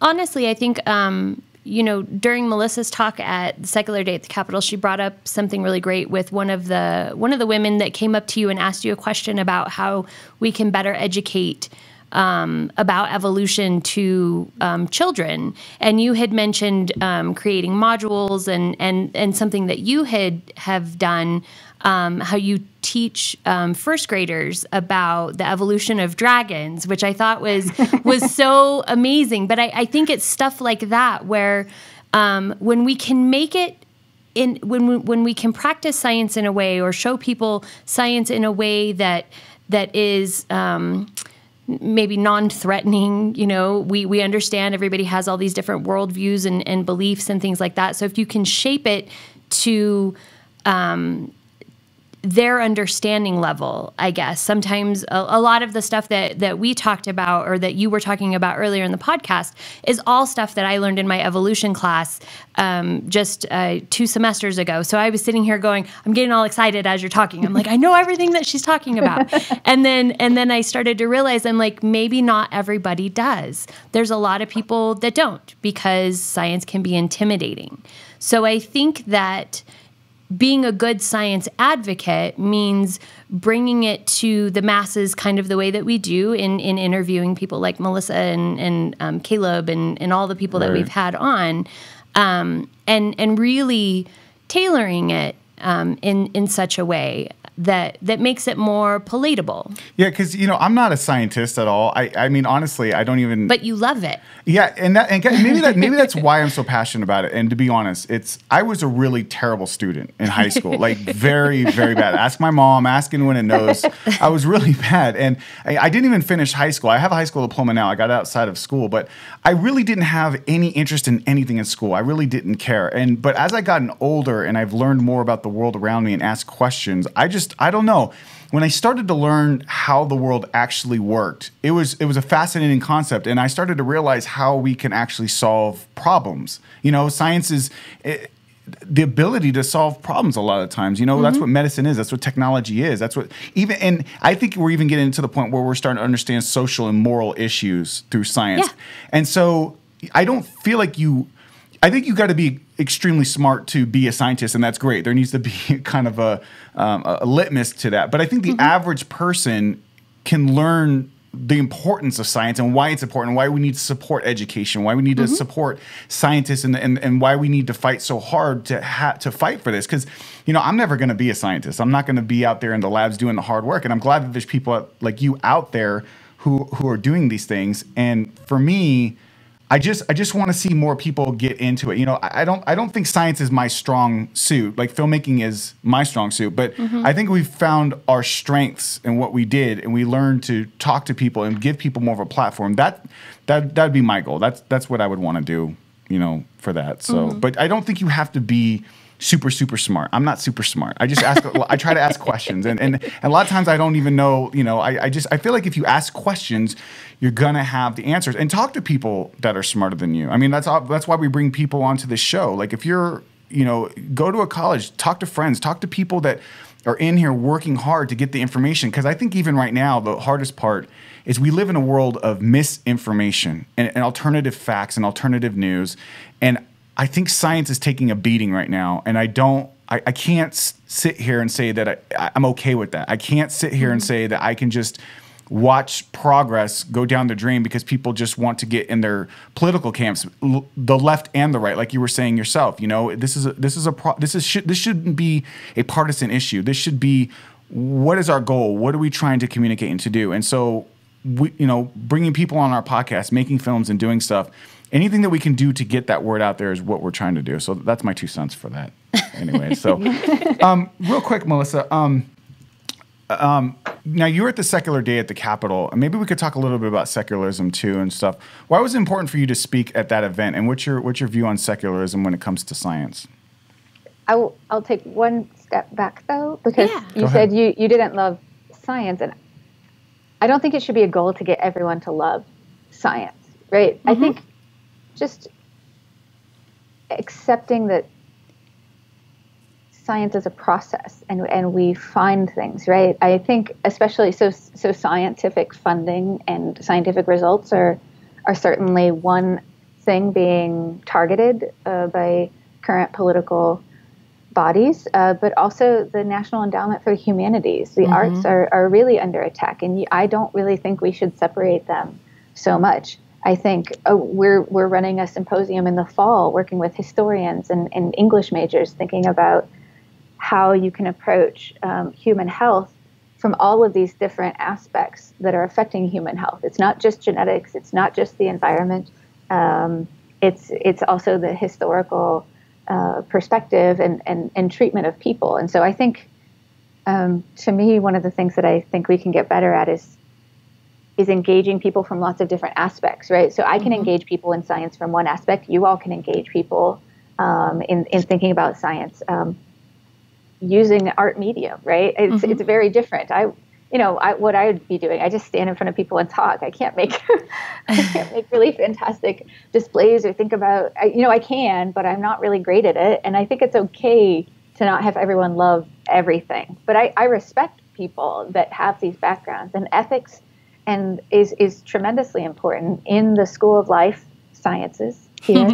honestly, I think. Um, You know, during Melissa's talk at the Secular Day at the Capitol, she brought up something really great with one of the one of the women that came up to you and asked you a question about how we can better educate um, about evolution to um, children. And you had mentioned um, creating modules and, and, and something that you had have done, um, how you teach um, first graders about the evolution of dragons, which I thought was, was so amazing. But I, I think it's stuff like that where um, when we can make it in, when we, when we can practice science in a way or show people science in a way that that is um, maybe non-threatening, you know, we, we understand everybody has all these different worldviews and, and beliefs and things like that. So if you can shape it to um, their understanding level, I guess, sometimes a, a lot of the stuff that, that we talked about or that you were talking about earlier in the podcast is all stuff that I learned in my evolution class um, just uh, two semesters ago. So I was sitting here going, I'm getting all excited as you're talking. I'm like, I know everything that she's talking about. And then, and then I started to realize, I'm like, maybe not everybody does. There's a lot of people that don't because science can be intimidating. So I think that being a good science advocate means bringing it to the masses kind of the way that we do in, in interviewing people like Melissa and, and um, Caleb and, and all the people right. that we've had on, um, and, and really tailoring it um, in, in such a way that, that makes it more palatable. Yeah, because, you know, I'm not a scientist at all. I, I mean, honestly, I don't even... But you love it. Yeah, and, that, and maybe, that, maybe that's why I'm so passionate about it. And to be honest, it's I was a really terrible student in high school. Like, very, very bad. Ask my mom, ask anyone who knows. I was really bad. And I, I didn't even finish high school. I have a high school diploma now. I got outside of school. But I really didn't have any interest in anything in school. I really didn't care. And But as I gotten older and I've learned more about the world around me and asked questions, I just... I don't know. When I started to learn how the world actually worked, it was it was a fascinating concept, and I started to realize how we can actually solve problems. You know, science is it, the ability to solve problems a lot of times. You know, mm-hmm. that's what medicine is. That's what technology is. That's what even and I think we're even getting to the point where we're starting to understand social and moral issues through science. Yeah. And so I don't feel like you. I think you got to be extremely smart to be a scientist, and that's great. There needs to be kind of a, um, a litmus to that. But I think the mm-hmm. average person can learn the importance of science and why it's important, why we need to support education, why we need mm-hmm. to support scientists, and, and and why we need to fight so hard to ha to fight for this. Because, you know, I'm never going to be a scientist. I'm not going to be out there in the labs doing the hard work. And I'm glad that there's people like you out there who who are doing these things. And for me, I just I just want to see more people get into it. You know, I, I don't I don't think science is my strong suit. Like, filmmaking is my strong suit, but mm-hmm. I think we've found our strengths in what we did, and we learned to talk to people and give people more of a platform. That that that'd be my goal. That's that's what I would want to do, you know, for that. So, mm-hmm. but I don't think you have to be super, super smart. I'm not super smart. I just ask, I try to ask questions. And, and, and a lot of times I don't even know, you know, I, I just, I feel like if you ask questions, you're going to have the answers, and talk to people that are smarter than you. I mean, that's, all, that's why we bring people onto the show. Like, if you're, you know, go to a college, talk to friends, talk to people that are in here working hard to get the information. Cause I think even right now, the hardest part is we live in a world of misinformation and, and alternative facts and alternative news. And I think science is taking a beating right now, and I don't, I, I can't sit here and say that I, I'm okay with that. I can't sit here and say that I can just watch progress go down the drain because people just want to get in their political camps, l the left and the right, like you were saying yourself. You know, this is a, this is a pro this is sh this shouldn't be a partisan issue. This should be, what is our goal? What are we trying to communicate and to do? And so, we, you know, bringing people on our podcast, making films, and doing stuff. Anything that we can do to get that word out there is what we're trying to do. So that's my two cents for that. Anyway, so um, real quick, Melissa. Um, um, now, you were at the secular day at the Capitol. Maybe we could talk a little bit about secularism, too, and stuff. Why was it important for you to speak at that event? And what's your, what's your view on secularism when it comes to science? I'll, I'll take one step back, though, because yeah. you said you, you didn't love science. And I don't think it should be a goal to get everyone to love science, right? Mm-hmm. I think... just accepting that science is a process, and, and we find things, right? I think especially so, so scientific funding and scientific results are, are certainly one thing being targeted uh, by current political bodies, uh, but also the National Endowment for the Humanities. The mm-hmm. arts are, are really under attack, and I don't really think we should separate them so much. I think oh, we're we're running a symposium in the fall, working with historians and, and English majors, thinking about how you can approach um, human health from all of these different aspects that are affecting human health. It's not just genetics. It's not just the environment. Um, it's it's also the historical uh, perspective and, and, and treatment of people. And so I think, um, to me, one of the things that I think we can get better at is is engaging people from lots of different aspects, right? So I can mm-hmm. engage people in science from one aspect. You all can engage people um, in, in thinking about science um, using art medium, right? It's mm-hmm. it's very different. I, you know, I, what I would be doing, I just stand in front of people and talk. I can't make, I can't make really fantastic displays or think about, I, you know, I can, but I'm not really great at it. And I think it's okay to not have everyone love everything. But I, I respect people that have these backgrounds, and ethics and is, is tremendously important in the School of Life Sciences here.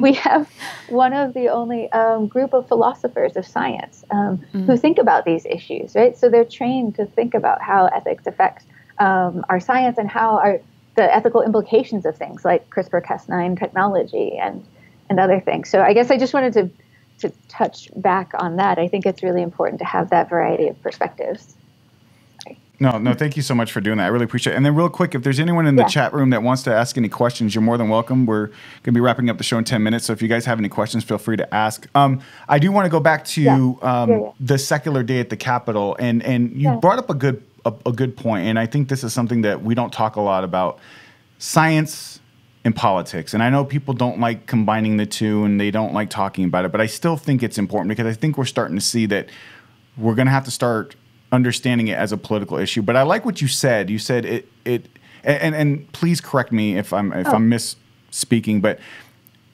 We have one of the only um, group of philosophers of science um, mm. who think about these issues, right? So they're trained to think about how ethics affects um, our science and how our, the ethical implications of things like CRISPR Cas nine technology and, and other things. So I guess I just wanted to to touch back on that. I think it's really important to have that variety of perspectives. No, no, thank you so much for doing that. I really appreciate it. And then real quick, if there's anyone in the yeah. chat room that wants to ask any questions, you're more than welcome. We're going to be wrapping up the show in ten minutes. So if you guys have any questions, feel free to ask. Um, I do want to go back to yeah. Um, yeah, yeah. the secular day at the Capitol. And, and you yeah. brought up a good, a, a good point. And I think this is something that we don't talk a lot about. Science in politics. And I know people don't like combining the two and they don't like talking about it. But I still think it's important because I think we're starting to see that we're going to have to start – understanding it as a political issue. But I like what you said. You said it, it and, and please correct me if I'm if oh. I'm misspeaking, but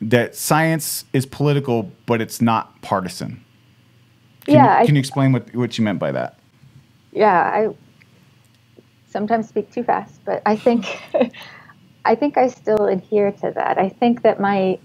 that science is political, but it's not partisan. Can yeah. You, can I, you explain what, what you meant by that? Yeah, I sometimes speak too fast, but I think I think I still adhere to that. I think that my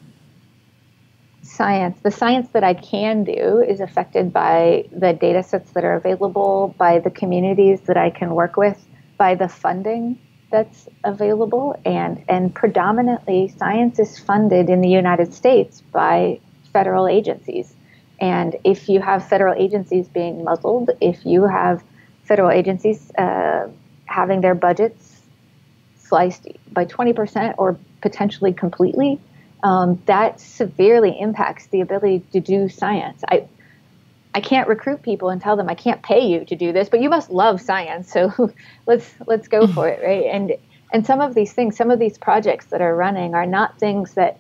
science, the science that I can do is affected by the data sets that are available, by the communities that I can work with, by the funding that's available. And, and predominantly, science is funded in the United States by federal agencies. And if you have federal agencies being muzzled, if you have federal agencies uh, having their budgets sliced by twenty percent or potentially completely, Um, that severely impacts the ability to do science. I, I can't recruit people and tell them I can't pay you to do this, but you must love science, so let's let's go for it, right? And and some of these things, some of these projects that are running are not things that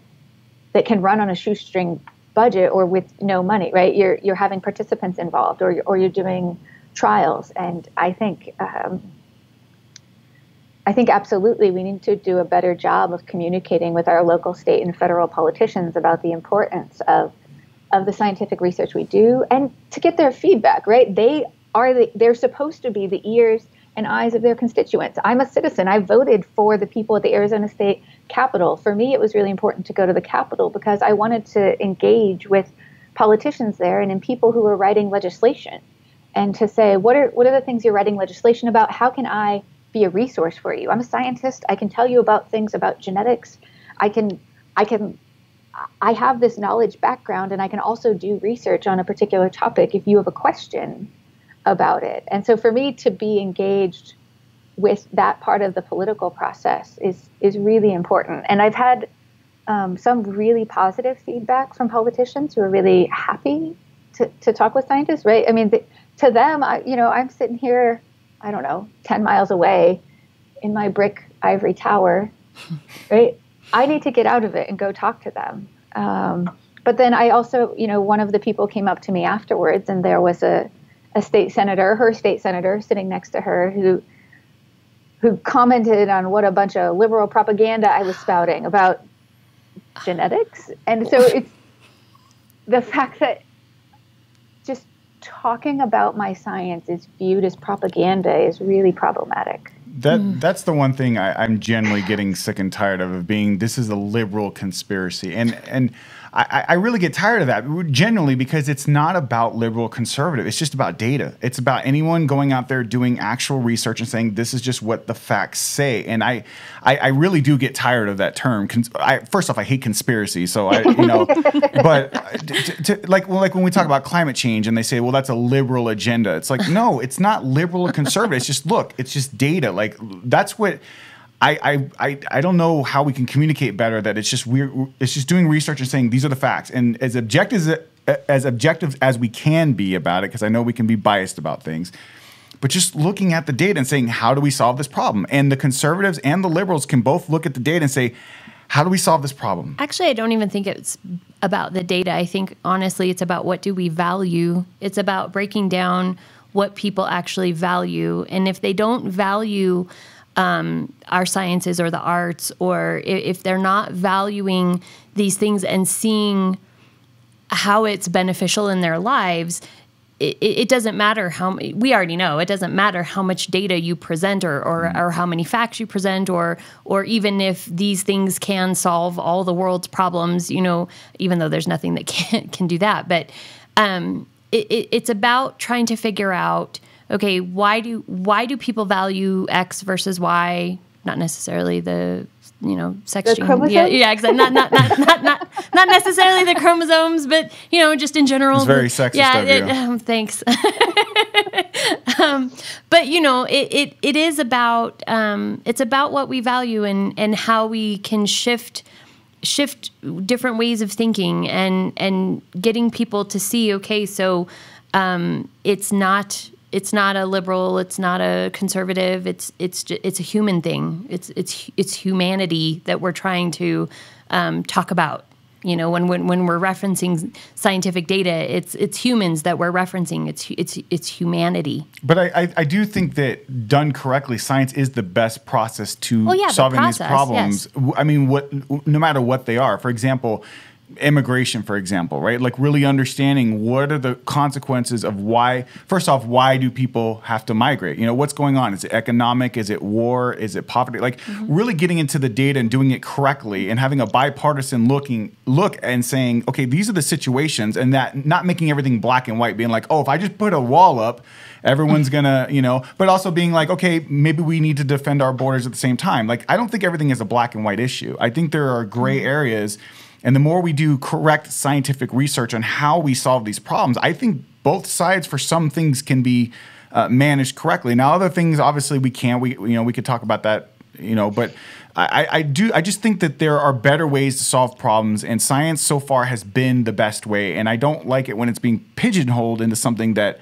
that can run on a shoestring budget or with no money, right? You're you're having participants involved, or you're, or you're doing trials, and I think. Um, I think absolutely we need to do a better job of communicating with our local, state, and federal politicians about the importance of of the scientific research we do, and to get their feedback, right? They are the, they're supposed to be the ears and eyes of their constituents. I'm a citizen. I voted for the people at the Arizona State Capitol. For me, it was really important to go to the Capitol because I wanted to engage with politicians there and in people who were writing legislation, and to say, what are what are the things you're writing legislation about? How can I be a resource for you? I'm a scientist. I can tell you about things about genetics. I can, I can, I have this knowledge background, and I can also do research on a particular topic if you have a question about it. And so for me to be engaged with that part of the political process is, is really important. And I've had um, some really positive feedback from politicians who are really happy to, to talk with scientists, right? I mean, the, to them, I, you know, I'm sitting here I don't know, ten miles away in my brick ivory tower, right? I need to get out of it and go talk to them. Um, but then I also, you know, one of the people came up to me afterwards, and there was a, a state senator, her state senator sitting next to her who, who commented on what a bunch of liberal propaganda I was spouting about genetics. And so it's the fact that just talking about my science is viewed as propaganda is really problematic. That mm. that's the one thing I, I'm generally getting sick and tired of, of being this is a liberal conspiracy. And and I, I really get tired of that generally because it's not about liberal conservative. It's just about data. It's about anyone going out there doing actual research and saying this is just what the facts say. And I I, I really do get tired of that term. Cons I, first off, I hate conspiracy. So I you know, but to, to, like well, like when we talk about climate change and they say, well, that's a liberal agenda. It's like, no, it's not liberal or conservative. It's just look, it's just data. Like that's what. I, I, I don't know how we can communicate better that it's just we're it's just doing research and saying these are the facts, and as objective as, as objective as we can be about it, because I know we can be biased about things, but just looking at the data and saying how do we solve this problem, and the conservatives and the liberals can both look at the data and say how do we solve this problem. Actually, I don't even think it's about the data. I think honestly it's about what do we value. It's about breaking down what people actually value, and if they don't value Um, our sciences or the arts, or if they're not valuing these things and seeing how it's beneficial in their lives, it, it doesn't matter how, we already know, it doesn't matter how much data you present or, or, or how many facts you present, or, or even if these things can solve all the world's problems, you know, even though there's nothing that can, can do that. But um, it, it, it's about trying to figure out, okay, why do why do people value X versus Y? Not necessarily the you know sex gene. Yeah, yeah, exactly. Not not not not not not necessarily the chromosomes, but you know just in general. It's very sexist. Yeah, it, um, thanks. um, but you know, it it it is about um, it's about what we value and and how we can shift shift different ways of thinking and and getting people to see. Okay, so um, it's not. It's not a liberal. It's not a conservative. It's it's it's a human thing. It's it's it's humanity that we're trying to um, talk about. You know, when when when we're referencing scientific data, it's it's humans that we're referencing. It's it's it's humanity. But I I, I do think that done correctly, science is the best process to well, yeah, solving the process, these problems. Yes. I mean, what no matter what they are. For example. Immigration, for example, right? Like really understanding what are the consequences of why, first off, why do people have to migrate? You know, what's going on? Is it economic? Is it war? Is it poverty? Like mm-hmm. really getting into the data and doing it correctly and having a bipartisan looking look and saying, okay, these are the situations, and that not making everything black and white, being like, oh, if I just put a wall up, everyone's gonna, you know, but also being like, okay, maybe we need to defend our borders at the same time. Like, I don't think everything is a black and white issue. I think there are gray areas. And the more we do correct scientific research on how we solve these problems, I think both sides for some things can be uh, managed correctly. Now, other things, obviously, we can't. We, you know, we could talk about that, you know, but I, I do. I just think that there are better ways to solve problems, and science so far has been the best way. And I don't like it when it's being pigeonholed into something that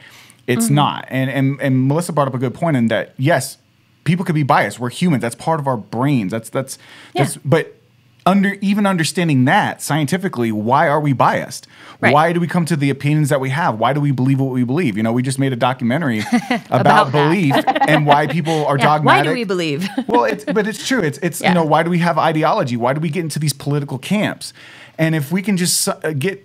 it's mm-hmm. not. And, and and Melissa brought up a good point in that, yes, people could be biased. We're humans. That's part of our brains. That's that's. Yeah. that's but. Under even understanding that scientifically, why are we biased? Right. Why do we come to the opinions that we have? Why do we believe what we believe? You know, we just made a documentary about, about belief and why people are yeah. dogmatic. Why do we believe? Well, it's, but it's true. It's it's yeah. you know, why do we have ideology? Why do we get into these political camps? And if we can just get.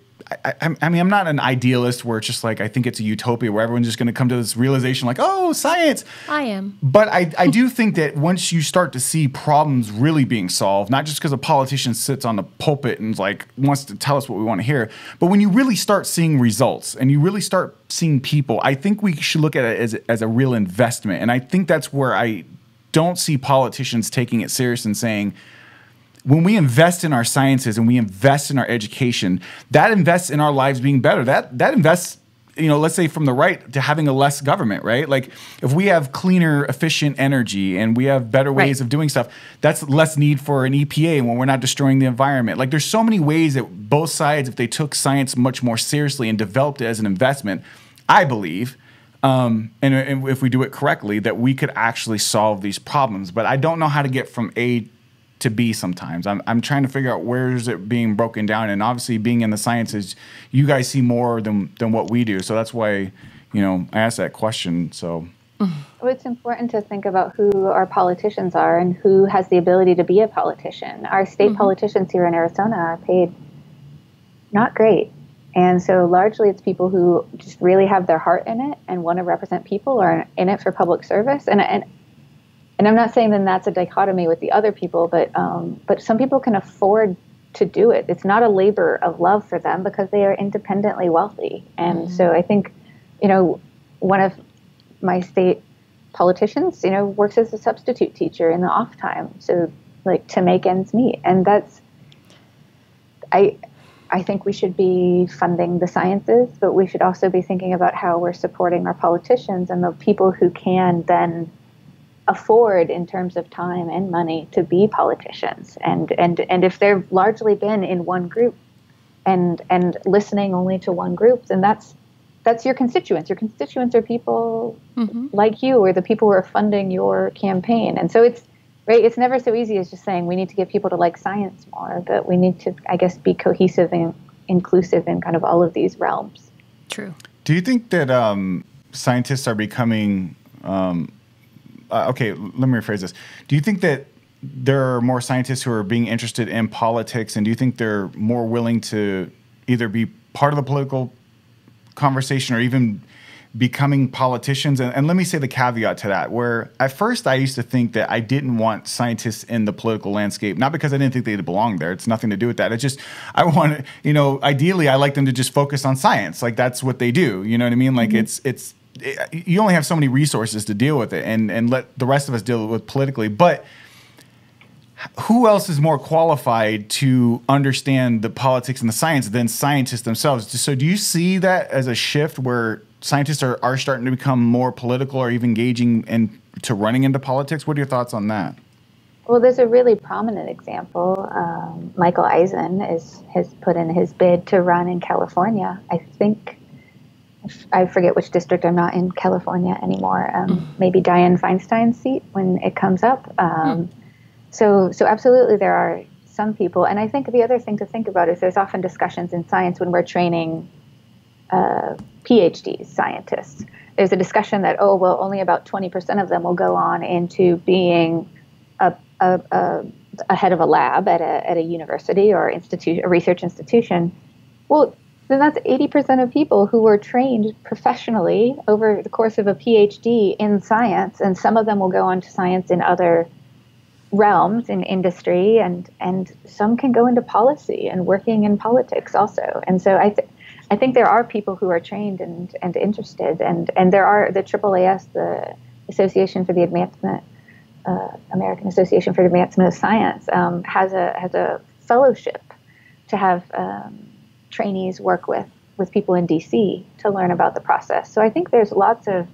I, I mean, I'm not an idealist where it's just like I think it's a utopia where everyone's just going to come to this realization like, oh, science. I am. But I, I do think that once you start to see problems really being solved, not just because a politician sits on the pulpit and like wants to tell us what we want to hear, but when you really start seeing results and you really start seeing people, I think we should look at it as, as a real investment. And I think that's where I don't see politicians taking it serious and saying, when we invest in our sciences and we invest in our education, that invests in our lives being better. That that invests, you know, let's say from the right to having a less government, right? Like if we have cleaner, efficient energy and we have better ways right. of doing stuff, that's less need for an E P A when we're not destroying the environment. Like there's so many ways that both sides, if they took science much more seriously and developed it as an investment, I believe, um, and, and if we do it correctly, that we could actually solve these problems. But I don't know how to get from A to be sometimes. I'm, I'm trying to figure out where is it being broken down, and obviously being in the sciences, you guys see more than, than what we do. So that's why, you know, I asked that question. So it's important to think about who our politicians are and who has the ability to be a politician. Our state mm-hmm. politicians here in Arizona are paid not great. And so largely it's people who just really have their heart in it and want to represent people or are in it for public service. And, and And I'm not saying then that's a dichotomy with the other people, but um, but some people can afford to do it. It's not a labor of love for them because they are independently wealthy. And mm-hmm. so I think, you know, one of my state politicians, you know, works as a substitute teacher in the off time, so like to make ends meet. And that's, I, I think we should be funding the sciences, but we should also be thinking about how we're supporting our politicians and the people who can then afford in terms of time and money to be politicians. And, and, and if they've largely been in one group and, and listening only to one group, then that's, that's your constituents. Your constituents are people mm-hmm. like you, or the people who are funding your campaign. And so it's, right, it's never so easy as just saying we need to get people to like science more, but we need to, I guess, be cohesive and inclusive in kind of all of these realms. True. Do you think that um, scientists are becoming, um, uh, okay, let me rephrase this. Do you think that there are more scientists who are being interested in politics, and do you think they're more willing to either be part of the political conversation or even becoming politicians? And, and let me say the caveat to that, where at first I used to think that I didn't want scientists in the political landscape, not because I didn't think they belonged there. It's nothing to do with that. It's just, I want, you know, ideally I like them to just focus on science. Like that's what they do. You know what I mean? Like mm-hmm. it's, it's, it, you only have so many resources to deal with it, and, and let the rest of us deal with politically. But who else is more qualified to understand the politics and the science than scientists themselves? So do you see that as a shift where scientists are, are starting to become more political or even engaging in, to running into politics? What are your thoughts on that? Well, there's a really prominent example. Um, Michael Eisen is, has put in his bid to run in California. I think, I forget which district, I'm not in California anymore. Um, mm. Maybe Dianne Feinstein's seat when it comes up. Um, mm. So, so absolutely there are some people. And I think the other thing to think about is there's often discussions in science when we're training uh, PhD scientists. There's a discussion that, oh, well, only about twenty percent of them will go on into being a, a, a, a head of a lab at a, at a university or institution, a research institution. Well, then that's eighty percent of people who were trained professionally over the course of a PhD in science, and some of them will go on to science in other realms in industry, and and some can go into policy and working in politics also. And so I, th I think there are people who are trained and, and interested, and, and there are the A A A S, the Association for the Advancement, uh, American Association for the Advancement of Science, um, has a has a fellowship to have um, trainees work with, with people in D C to learn about the process. So I think there's lots of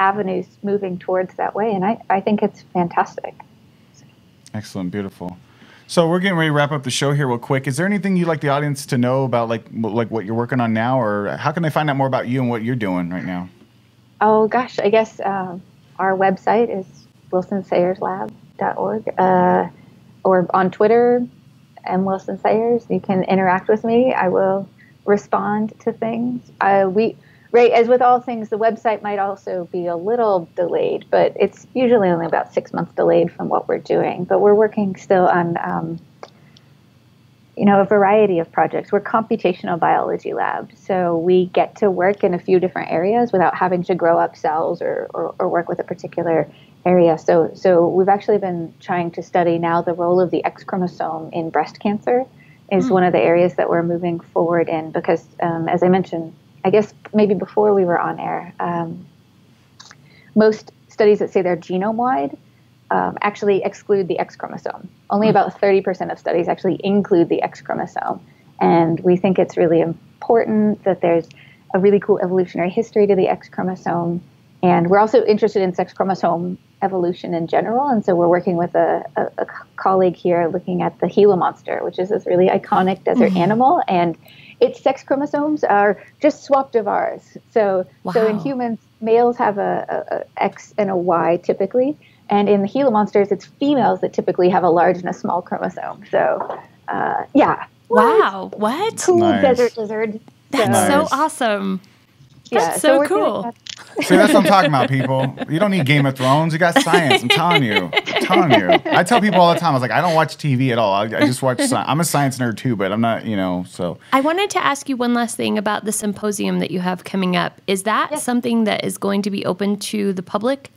avenues moving towards that way, and I, I think it's fantastic. Excellent. Beautiful. So we're getting ready to wrap up the show here real quick. Is there anything you'd like the audience to know about like like what you're working on now, or how can they find out more about you and what you're doing right now? Oh, gosh, I guess um, our website is wilsons sayers lab dot org, uh, or on Twitter, M Wilson Sayers. You can interact with me. I will respond to things. Uh, we Right, as with all things, the website might also be a little delayed, but it's usually only about six months delayed from what we're doing. But we're working still on, um, you know, a variety of projects. We're computational biology lab, so we get to work in a few different areas without having to grow up cells or, or, or work with a particular area. So, so we've actually been trying to study now the role of the X chromosome in breast cancer is mm. one of the areas that we're moving forward in because, um, as I mentioned, I guess maybe before we were on air, um, most studies that say they're genome-wide um, actually exclude the X chromosome. Only about thirty percent of studies actually include the X chromosome. And we think it's really important that there's a really cool evolutionary history to the X chromosome. And we're also interested in sex chromosome evolution in general. And so we're working with a, a, a colleague here looking at the Gila monster, which is this really iconic desert animal. And its sex chromosomes are just swapped of ours. So, wow. so in humans, males have a, a, a X and a Y typically, and in the Gila monsters, it's females that typically have a large and a small chromosome. So, uh, yeah. Wow! What, what? Cool nice. Desert lizard. That's so, nice. so awesome. That's yeah, so, so cool. That. See, that's what I'm talking about, people. You don't need Game of Thrones. You got science. I'm telling you. I'm telling you. I tell people all the time, I was like, I don't watch T V at all. I, I just watch science. I'm a science nerd too, but I'm not, you know, so. I wanted to ask you one last thing about the symposium that you have coming up. Is that yes. something that is going to be open to the public?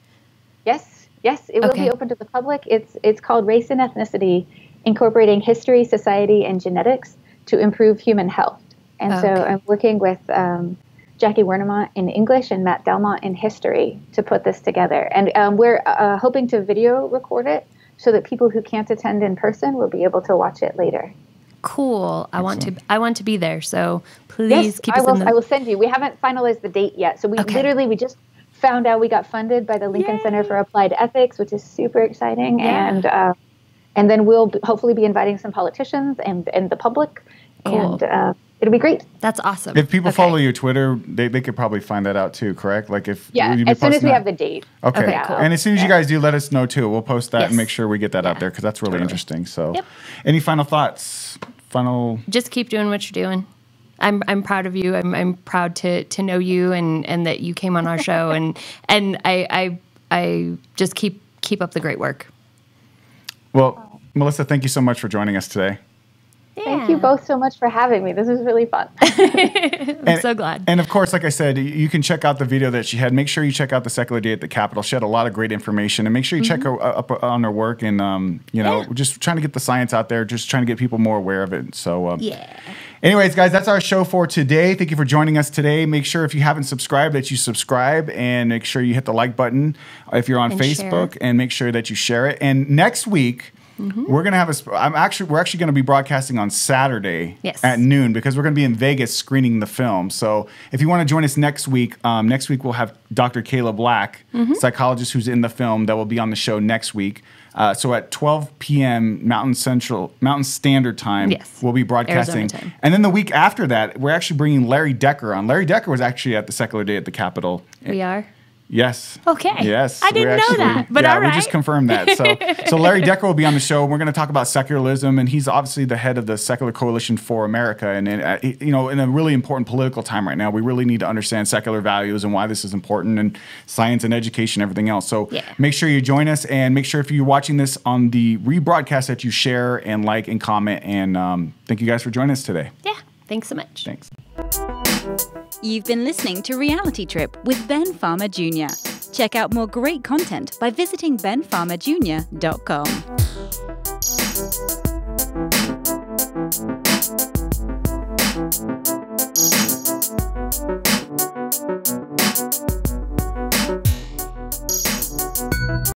Yes. Yes, it will okay. be open to the public. It's it's called Race and Ethnicity, Incorporating History, Society, and Genetics to Improve Human Health. And okay. so I'm working with um, Jackie Wernemont in English and Matt Delmont in History to put this together. And um, we're uh, hoping to video record it so that people who can't attend in person will be able to watch it later. Cool. I want to I want to be there. So please yes, keep us I will, in the... I will send you. We haven't finalized the date yet. So we okay. literally, we just found out we got funded by the Lincoln Yay. Center for Applied Ethics, which is super exciting. Yeah. And uh, and then we'll hopefully be inviting some politicians and, and the public. Cool. And uh, it'll be great. That's awesome. If people okay. follow your Twitter, they, they could probably find that out too, correct? Like if yeah, as soon as we out. have the date. Okay, okay cool. And as soon as yeah. you guys do, let us know too. We'll post that yes. and make sure we get that yeah. out there because that's really totally. interesting. So, yep. any final thoughts? Final. Just keep doing what you're doing. I'm I'm proud of you. I'm I'm proud to to know you and and that you came on our show and and I I I just keep keep up the great work. Well, Melissa, thank you so much for joining us today. Yeah. Thank you both so much for having me. This was really fun. I'm and, so glad. And of course, like I said, you can check out the video that she had. Make sure you check out the secular day at the Capitol. She had a lot of great information, and make sure you mm-hmm. check her, up on her work. And um, you know, yeah. just trying to get the science out there, just trying to get people more aware of it. So um, yeah. anyways, guys, that's our show for today. Thank you for joining us today. Make sure if you haven't subscribed that you subscribe, and make sure you hit the like button if you're on and Facebook, share. and make sure that you share it. And next week. Mm-hmm. We're gonna have a. I'm actually. We're actually gonna be broadcasting on Saturday yes. at noon because we're gonna be in Vegas screening the film. So if you want to join us next week, um, next week we'll have Doctor Kayla Black, mm-hmm. psychologist who's in the film, that will be on the show next week. Uh, so at twelve p m Mountain Central, Mountain Standard Time, yes. we'll be broadcasting. And then the week after that, we're actually bringing Larry Decker on. Larry Decker was actually at the Secular Day at the Capitol. We are. Yes. Okay. Yes. I didn't actually, know that, but yeah, all right. we just confirmed that. So, so Larry Decker will be on the show, and we're going to talk about secularism, and he's obviously the head of the Secular Coalition for America, and, and uh, you know, in a really important political time right now, we really need to understand secular values and why this is important, and science and education, everything else. So, yeah. make sure you join us, and make sure if you're watching this on the rebroadcast that you share and like and comment. And um, thank you guys for joining us today. Yeah. Thanks so much. Thanks. You've been listening to Reality Trip with Ben Fama Junior Check out more great content by visiting ben fama junior dot com.